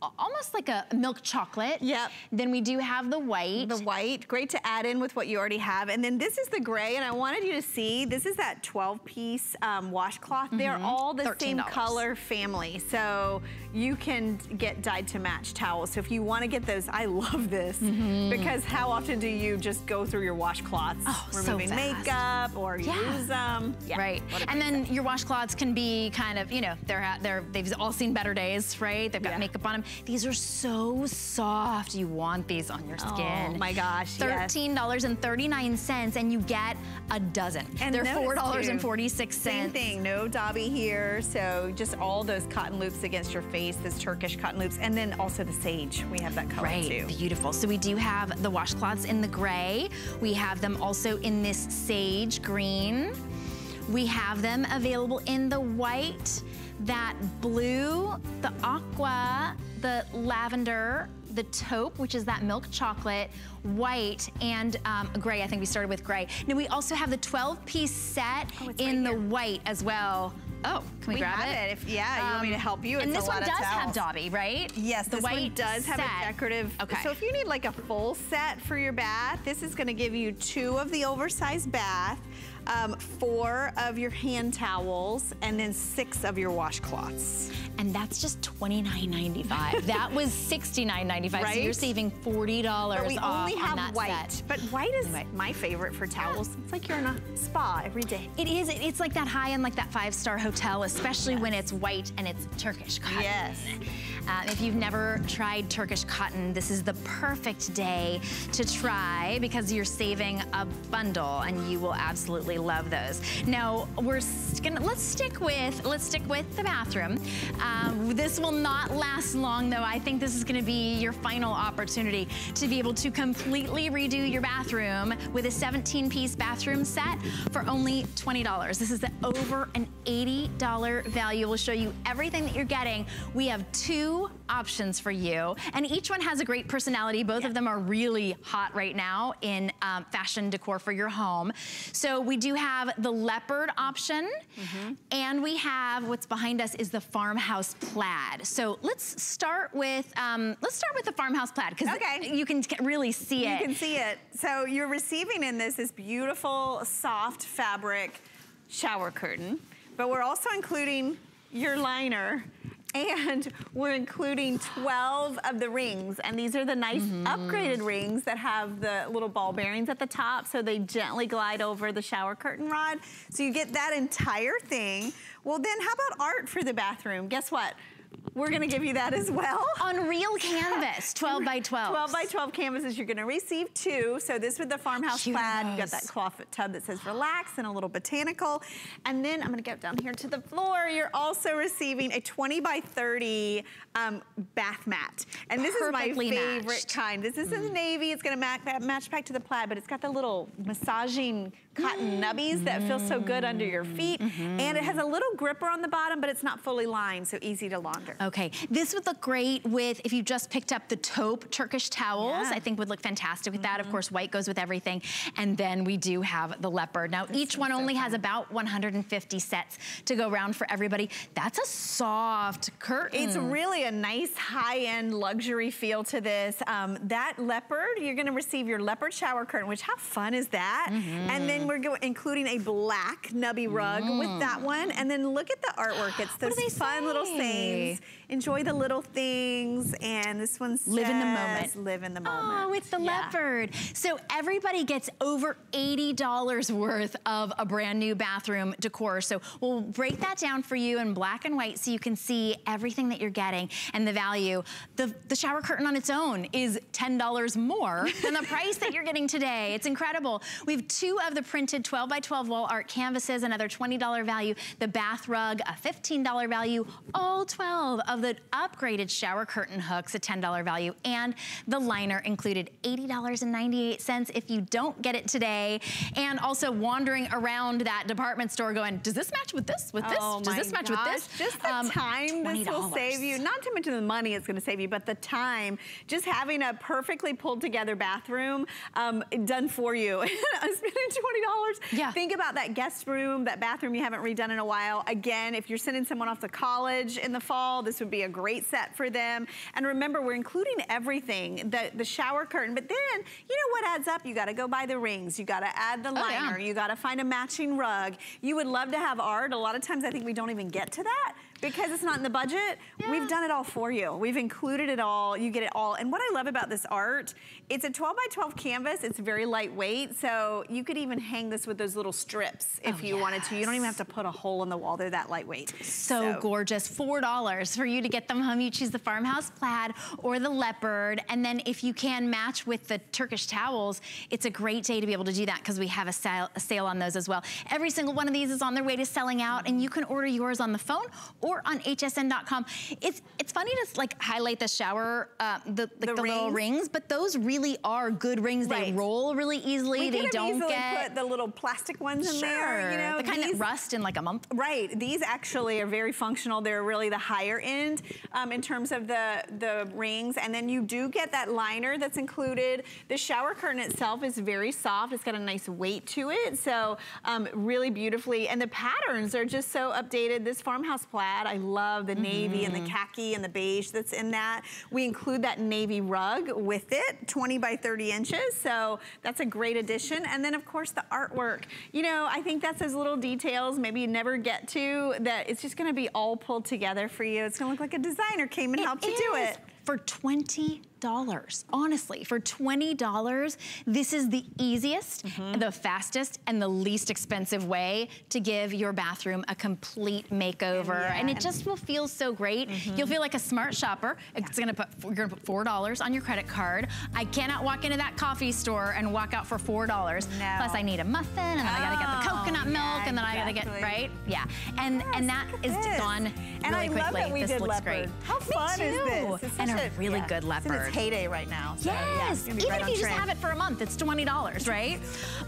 almost like a milk chocolate. Yep. Then we do have the white. The white, great to add in with what you already have. And then this is the gray, and I wanted you to see, this is that 12-piece washcloth. Mm-hmm. They're all the same color family. So you can get dyed to match towels. So if you want to get those, I love this. Mm-hmm. Because how often do you just go through your washcloths? Oh, removing so fast. Makeup or you use them. Yeah. Right. And then your washcloths can be kind of, you know, they've all seen better days, right? They've got makeup on them. These are so soft. You want these on your skin. Oh my gosh, $13.39 and you get a dozen. And they're $4.46. Same thing, no Dobby here. So just all those cotton loops against your face, this Turkish cotton loops, and then also the sage. We have that color too. Beautiful. So we do have the washcloths in the gray. We have them also in this sage green. We have them available in the white, that blue, the aqua, the lavender, the taupe, which is that milk chocolate, white, and gray. I think we started with gray. Now we also have the 12-piece set in the white as well. Oh, can we grab it? If, you want me to help you? It's and this one does have Dobby, right? Yes, the white does have a decorative. Okay. So if you need like a full set for your bath, this is gonna give you 2 of the oversized bath, 4 of your hand towels, and then 6 of your washcloths. And that's just $29.95. That was $69.95, right? So you're saving $40 off. But we only have white set. But white is my favorite for towels. Yeah. It's like you're in a spa every day. It is. It's like that high-end, like that 5-star hotel, especially when it's white and it's Turkish cotton. Yes. If you've never tried Turkish cotton, this is the perfect day to try because you're saving a bundle, and you will absolutely love those. Now we're gonna let's stick with the bathroom. This will not last long though. I think this is gonna be your final opportunity to be able to completely redo your bathroom with a 17-piece bathroom set for only $20. This is over an $80 value. We'll show you everything that you're getting. We have 2 options for you, and each one has a great personality. Both of them are really hot right now in fashion decor for your home. So we do have the leopard option, and we have what's behind us is the farmhouse plaid. So let's start with the farmhouse plaid because you can really see it. You can see it. So you're receiving in this beautiful soft fabric shower curtain, but we're also including your liner. And we're including 12 of the rings. And these are the nice upgraded rings that have the little ball bearings at the top. So they gently glide over the shower curtain rod. So you get that entire thing. Well, then how about art for the bathroom? Guess what? We're gonna give you that as well. On real canvas, 12 by 12. 12 by 12 canvases, you're gonna receive 2. So this with the farmhouse plaid, you got that cloth tub that says relax and a little botanical. And then I'm gonna go down here to the floor. You're also receiving a 20 by 30 bath mat. And this perfectly is my favorite kind. This is in navy. It's gonna match back to the plaid, but it's got the little massaging cotton nubbies that feel so good under your feet. And it has a little gripper on the bottom, but it's not fully lined, so easy to launder. Okay, this would look great with, if you just picked up the taupe Turkish towels, I think would look fantastic with that. Of course, white goes with everything. And then we do have the leopard. Now, each one only has about 150 sets to go around for everybody. That's a soft curtain. It's really a nice high-end luxury feel to this. That leopard, you're gonna receive your leopard shower curtain, which how fun is that? And then we're including a black nubby rug with that one. And then look at the artwork. It's those fun little sayings. Enjoy the little things. And this one says, live in the moment. Live in the moment. Oh, it's the leopard. So everybody gets over $80 worth of a brand new bathroom decor. So we'll break that down for you in black and white so you can see everything that you're getting and the value. The shower curtain on its own is $10 more than the price that you're getting today. It's incredible. We have 2 of the printed 12 by 12 wall art canvases, another $20 value, the bath rug, a $15 value, all 12 of the upgraded shower curtain hooks, a $10 value, and the liner included, $80.98 if you don't get it today. And also wandering around that department store going, does this match with this, does this match with this? Just the time this will save you, not to mention the money it's gonna save you, but the time, just having a perfectly pulled together bathroom done for you. $20. Yeah. Think about that guest room, that bathroom you haven't redone in a while. Again, if you're sending someone off to college in the fall, fall. This would be a great set for them. And remember, we're including everything, the shower curtain. But then, you know what adds up? You got to go buy the rings. You got to add the liner. Oh, yeah. You got to find a matching rug. You would love to have art. A lot of times I think we don't even get to that because it's not in the budget. Yeah. We've done it all for you. We've included it all. You get it all. And what I love about this art, it's a 12 by 12 canvas. It's very lightweight. So you could even hang this with those little strips if you wanted to. You don't even have to put a hole in the wall. They're that lightweight. So gorgeous. $4 for you to get them home. You choose the farmhouse plaid or the leopard. And then if you can match with the Turkish towels, it's a great day to be able to do that because we have a sale on those as well. Every single one of these is on their way to selling out, and you can order yours on the phone or on hsn.com. It's funny to like highlight the shower, the little rings, but those really are good rings. Right. They roll really easily. We could have easily put the little plastic ones in there. You know, the kind that rust in like a month. Right. These actually are very functional. They're really the higher end in terms of the rings, and then you do get that liner that's included. The shower curtain itself is very soft. It's got a nice weight to it, so really beautifully. And the patterns are just so updated. This farmhouse plaid, I love the navy and the khaki and the beige that's in that. We include that navy rug with it, 20 by 30 inches, so that's a great addition. And then of course the artwork. You know, I think that's those little details maybe you never get to, that it's just gonna be all pulled together for you. It's gonna look like a designer came and helped you do it. For $20, honestly, for $20, this is the easiest, the fastest, and the least expensive way to give your bathroom a complete makeover. And it just will feel so great. You'll feel like a smart shopper. It's gonna put, you're gonna put $4 on your credit card. I cannot walk into that coffee store and walk out for $4. No. Plus I need a muffin, and then I gotta get the coconut milk, and then I gotta get, and that is gone really quickly. And I love that we did leopard. Great. How fun is this? It's and a really good leopard. It's heyday right now. So, even if you just have it for a month, it's $20, right?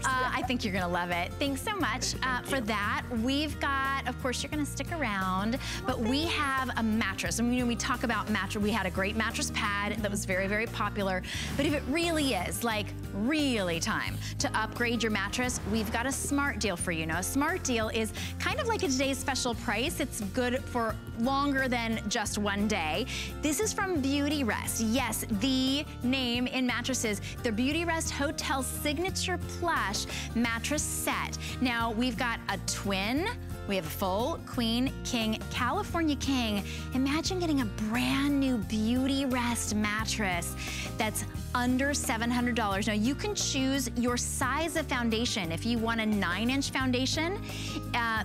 I think you're gonna love it. Thanks so much for that. We've got, of course, you're gonna stick around, but we have a mattress. And you know, we talk about mattress. We had a great mattress pad that was very, very popular. But if it really is like really time to upgrade your mattress, we've got a smart deal for you. Now, a smart deal is kind of like a today's special price. It's good for longer than just one day. This is from Beautyrest. Yes, the name in mattresses, the Beautyrest Hotel Signature Plush mattress set. Now we've got a twin, we have a full, queen, king, California king. Imagine getting a brand new Beautyrest mattress that's under $700. Now you can choose your size of foundation. If you want a 9-inch foundation,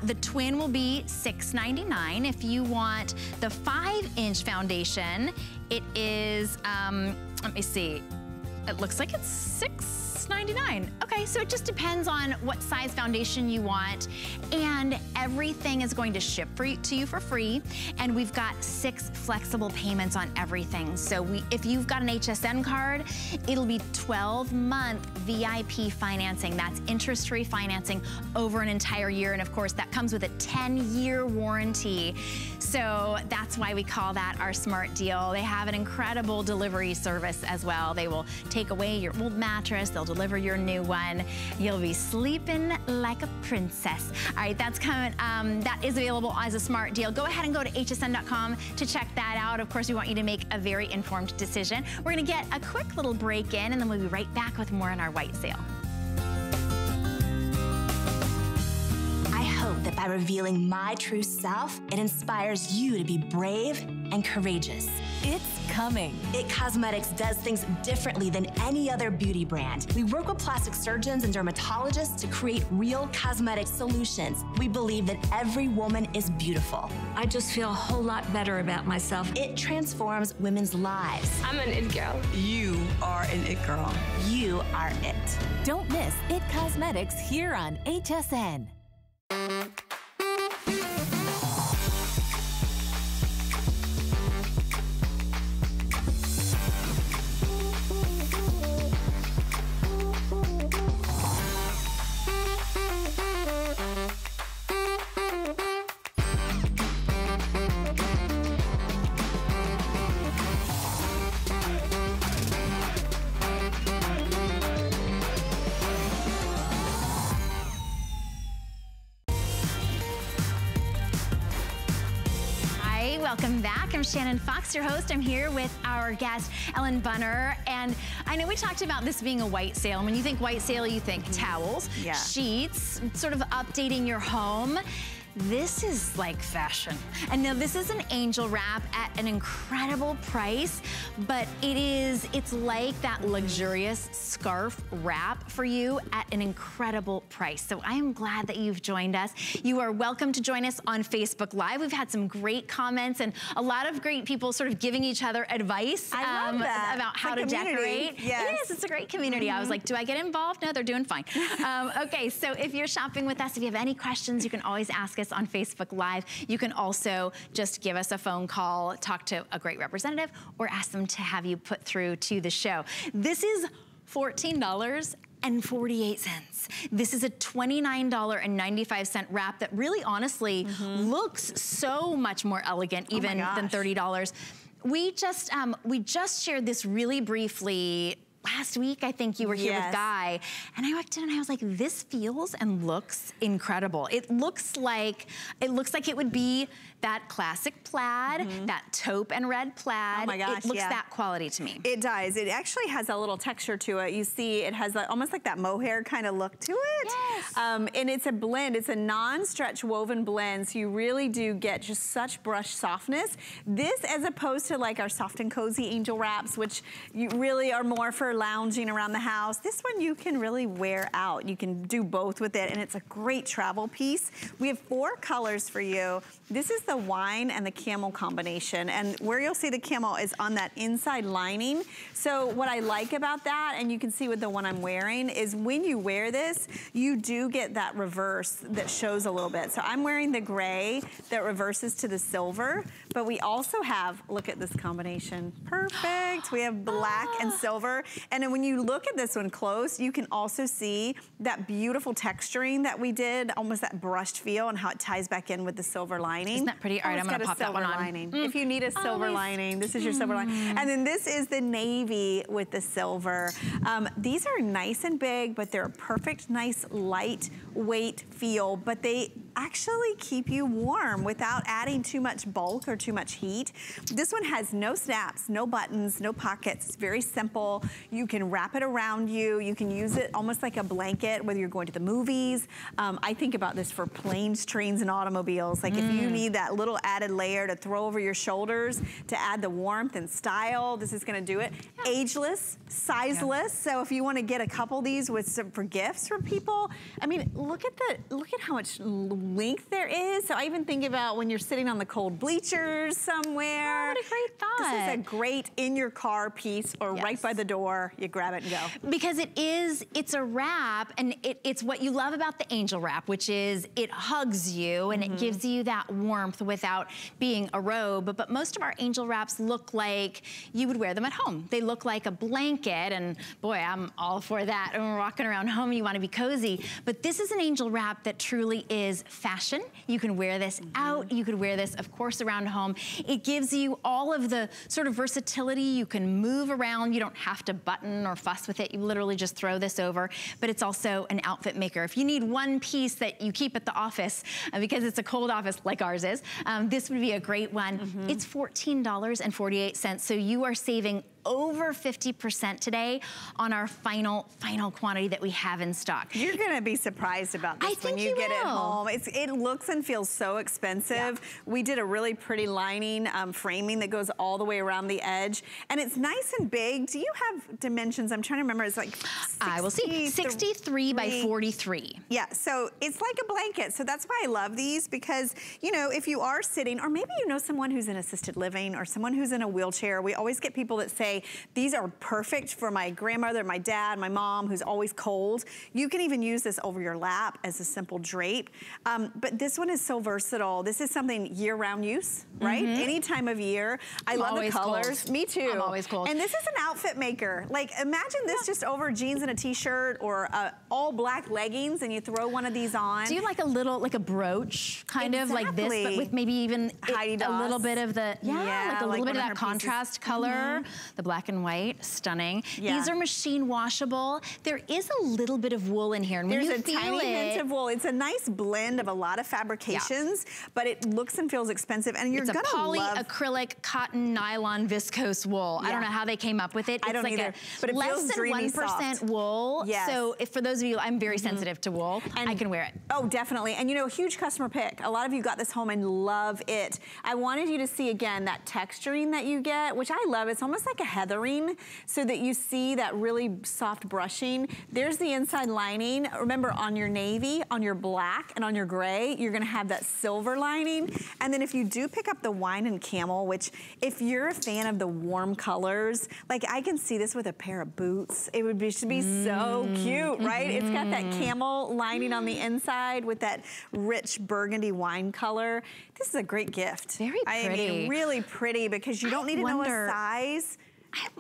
the twin will be $699. If you want the 5-inch foundation, it is, let me see, it looks like it's $699. Okay, so it just depends on what size foundation you want, and everything is going to ship to you for free. And we've got 6 flexible payments on everything. So if you've got an HSN card, it'll be 12-month VIP financing. That's interest-free financing over an entire year. And of course, that comes with a 10-year warranty. So that's why we call that our smart deal. They have an incredible delivery service as well. They will take away your old mattress, they'll deliver your new one. You'll be sleeping like a princess. All right, that's coming. That is available as a smart deal. Go ahead and go to hsn.com to check that out. Of course, we want you to make a very informed decision. We're gonna get a quick little break in, and then we'll be right back with more on our white sale. I hope that by revealing my true self, it inspires you to be brave and courageous. It's coming. It Cosmetics does things differently than any other beauty brand. We work with plastic surgeons and dermatologists to create real cosmetic solutions. We believe that every woman is beautiful. I just feel a whole lot better about myself. It transforms women's lives. I'm an it girl. You are an it girl. You are it. Don't miss It Cosmetics here on HSN. Welcome back. I'm Shannon Fox, your host. I'm here with our guest, Ellen Bunner. And I know we talked about this being a white sale. And when you think white sale, you think towels, sheets, sort of updating your home. This is like fashion. And now this is an angel wrap at an incredible price, but it is, it's like that luxurious scarf wrap for you at an incredible price. So I am glad that you've joined us. You are welcome to join us on Facebook Live. We've had some great comments and a lot of great people sort of giving each other advice about how to decorate. Yes. It is, it's a great community. I was like, do I get involved? No, they're doing fine. Okay, so if you're shopping with us, if you have any questions, you can always ask us on Facebook Live. You can also just give us a phone call, talk to a great representative, or ask them to have you put through to the show. This is $14.48. This is a $29.95 wrap that really honestly looks so much more elegant even than $30. We just shared this really briefly last week. I think you were here with Guy, and I walked in and I was like, this feels and looks incredible. It looks like it would be that classic plaid, that taupe and red plaid. Oh my gosh, it looks that quality to me. It does. It actually has a little texture to it. You see, it has a, almost like that mohair kind of look to it. Yes. And it's a blend. It's a non-stretch woven blend, so you really do get just such brush softness. This, as opposed to like our soft and cozy angel wraps, which you really are more for lounging around the house. This one you can really wear out. You can do both with it, and it's a great travel piece. We have 4 colors for you. This is the wine and the camel combination, and where you'll see the camel is on that inside lining. So what I like about that, and you can see with the one I'm wearing, is when you wear this, you do get that reverse that shows a little bit. So I'm wearing the gray that reverses to the silver, but we also have, look at this combination. Perfect. We have black and silver. And then when you look at this one close, you can also see that beautiful texturing that we did, almost that brushed feel, and how it ties back in with the silver lining. Isn't that pretty? All right, I'm gonna pop that one on. If you need a silver lining, this is your silver lining. And then this is the navy with the silver. These are nice and big, but they're a perfect, nice, lightweight feel, but they actually keep you warm without adding too much bulk or too much heat. This one has no snaps, no buttons, no pockets. It's very simple. You can wrap it around you. You can use it almost like a blanket, whether you're going to the movies. I think about this for planes, trains, and automobiles. Like if you need that little added layer to throw over your shoulders to add the warmth and style, this is gonna do it. Ageless, sizeless. So if you wanna get a couple of these with some, for gifts for people, I mean, look at how much length there is. So I even think about when you're sitting on the cold bleachers somewhere. Oh, what a great thought. This is a great in your car piece, or right by the door. Or you grab it and go. Because it is, it's a wrap, and it's what you love about the angel wrap, which is it hugs you and it gives you that warmth without being a robe. But most of our angel wraps look like you would wear them at home. They look like a blanket, and boy, I'm all for that. When we're walking around home, you want to be cozy. But this is an angel wrap that truly is fashion. You can wear this out. You could wear this, of course, around home. It gives you all of the sort of versatility. You can move around. You don't have to button or fuss with it. You literally just throw this over, but it's also an outfit maker. If you need one piece that you keep at the office, because it's a cold office like ours is, this would be a great one. It's $14.48, so you are saving over 50% today on our final quantity that we have in stock. You're gonna be surprised about this when you get it home. It looks and feels so expensive. We did a really pretty lining framing that goes all the way around the edge, and it's nice and big. Do you have dimensions? I'm trying to remember. It's like 63 by 43. Yeah, so it's like a blanket. So that's why I love these, because you know, if you are sitting, or maybe you know someone who's in assisted living or someone who's in a wheelchair, we always get people that say, these are perfect for my grandmother, my dad, my mom, who's always cold. You can even use this over your lap as a simple drape. But this one is so versatile. This is something year-round use, right? Any time of year. I love the colors. Cold. Me too. I'm always cold. And this is an outfit maker. Like imagine this just over jeans and a t-shirt, or all black leggings, and you throw one of these on. Do you like a little, like a brooch kind of like this, but with maybe even a little bit of the, like a little bit of that contrast color. The black and white, stunning. Yeah. These are machine washable. There is a little bit of wool in here. And there's a tiny hint of wool. It's a nice blend of a lot of fabrications, but it looks and feels expensive. And you're gonna love... It's a polyacrylic cotton nylon viscose wool. Yeah. I don't know how they came up with it. It's I don't either, but it feels dreamy soft. Less than 1% wool. Yes. So if, for those of you, I'm very sensitive to wool, and I can wear it. Oh, definitely. And you know, huge customer pick. A lot of you got this home and love it. I wanted you to see again that texturing that you get, which I love. It's almost like a heathering, so that you see that really soft brushing. There's the inside lining. Remember, on your navy, on your black, and on your gray, you're gonna have that silver lining. And then if you do pick up the wine and camel, which if you're a fan of the warm colors, like I can see this with a pair of boots. It would be, should be so cute, right? It's got that camel lining on the inside with that rich burgundy wine color. This is a great gift. Very pretty. I mean, really pretty, because you don't need to know a size.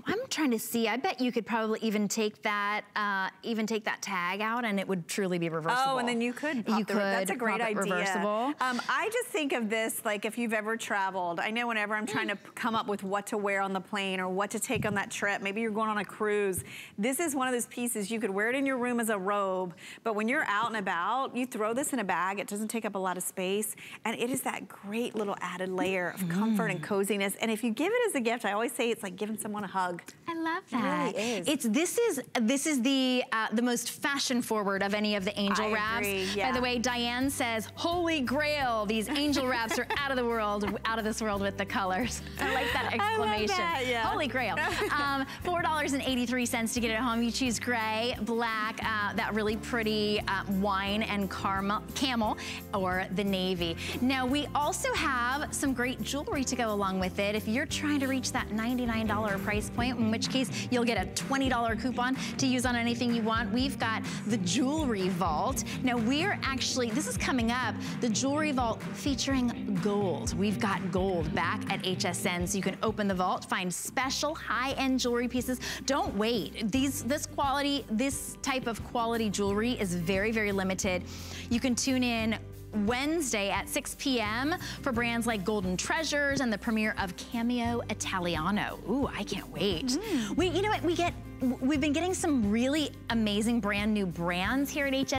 I'm trying to see. I bet you could probably even take that tag out, and it would truly be reversible. Oh, and then you could. That's a great idea. Reversible. I just think of this like if you've ever traveled. I know whenever I'm trying to come up with what to wear on the plane or what to take on that trip. Maybe you're going on a cruise. This is one of those pieces you could wear it in your room as a robe, but when you're out and about, you throw this in a bag. It doesn't take up a lot of space, and it is that great little added layer of comfort and coziness. And if you give it as a gift, I always say it's like giving someone a hug. I love that. It really is. This is the most fashion forward of any of the angel wraps. Yeah. By the way, Diane says, "Holy grail! These angel wraps are out of this world with the colors." I like that exclamation. I love that, yeah. Holy grail! $4.83 to get it at home. You choose gray, black, that really pretty wine and camel, or the navy. Now we also have some great jewelry to go along with it. If you're trying to reach that $99 price point, in which case you'll get a $20 coupon to use on anything you want. We've got the Jewelry Vault. Now we're actually, this is coming up, the Jewelry Vault featuring gold. We've got gold back at HSN, so you can open the vault, find special high-end jewelry pieces. Don't wait. This type of quality jewelry is very, very limited. You can tune in Wednesday at 6 p.m. for brands like Golden Treasures and the premiere of Cameo Italiano. Ooh, I can't wait. You know what? We've been getting some really amazing brand new brands here at HSN.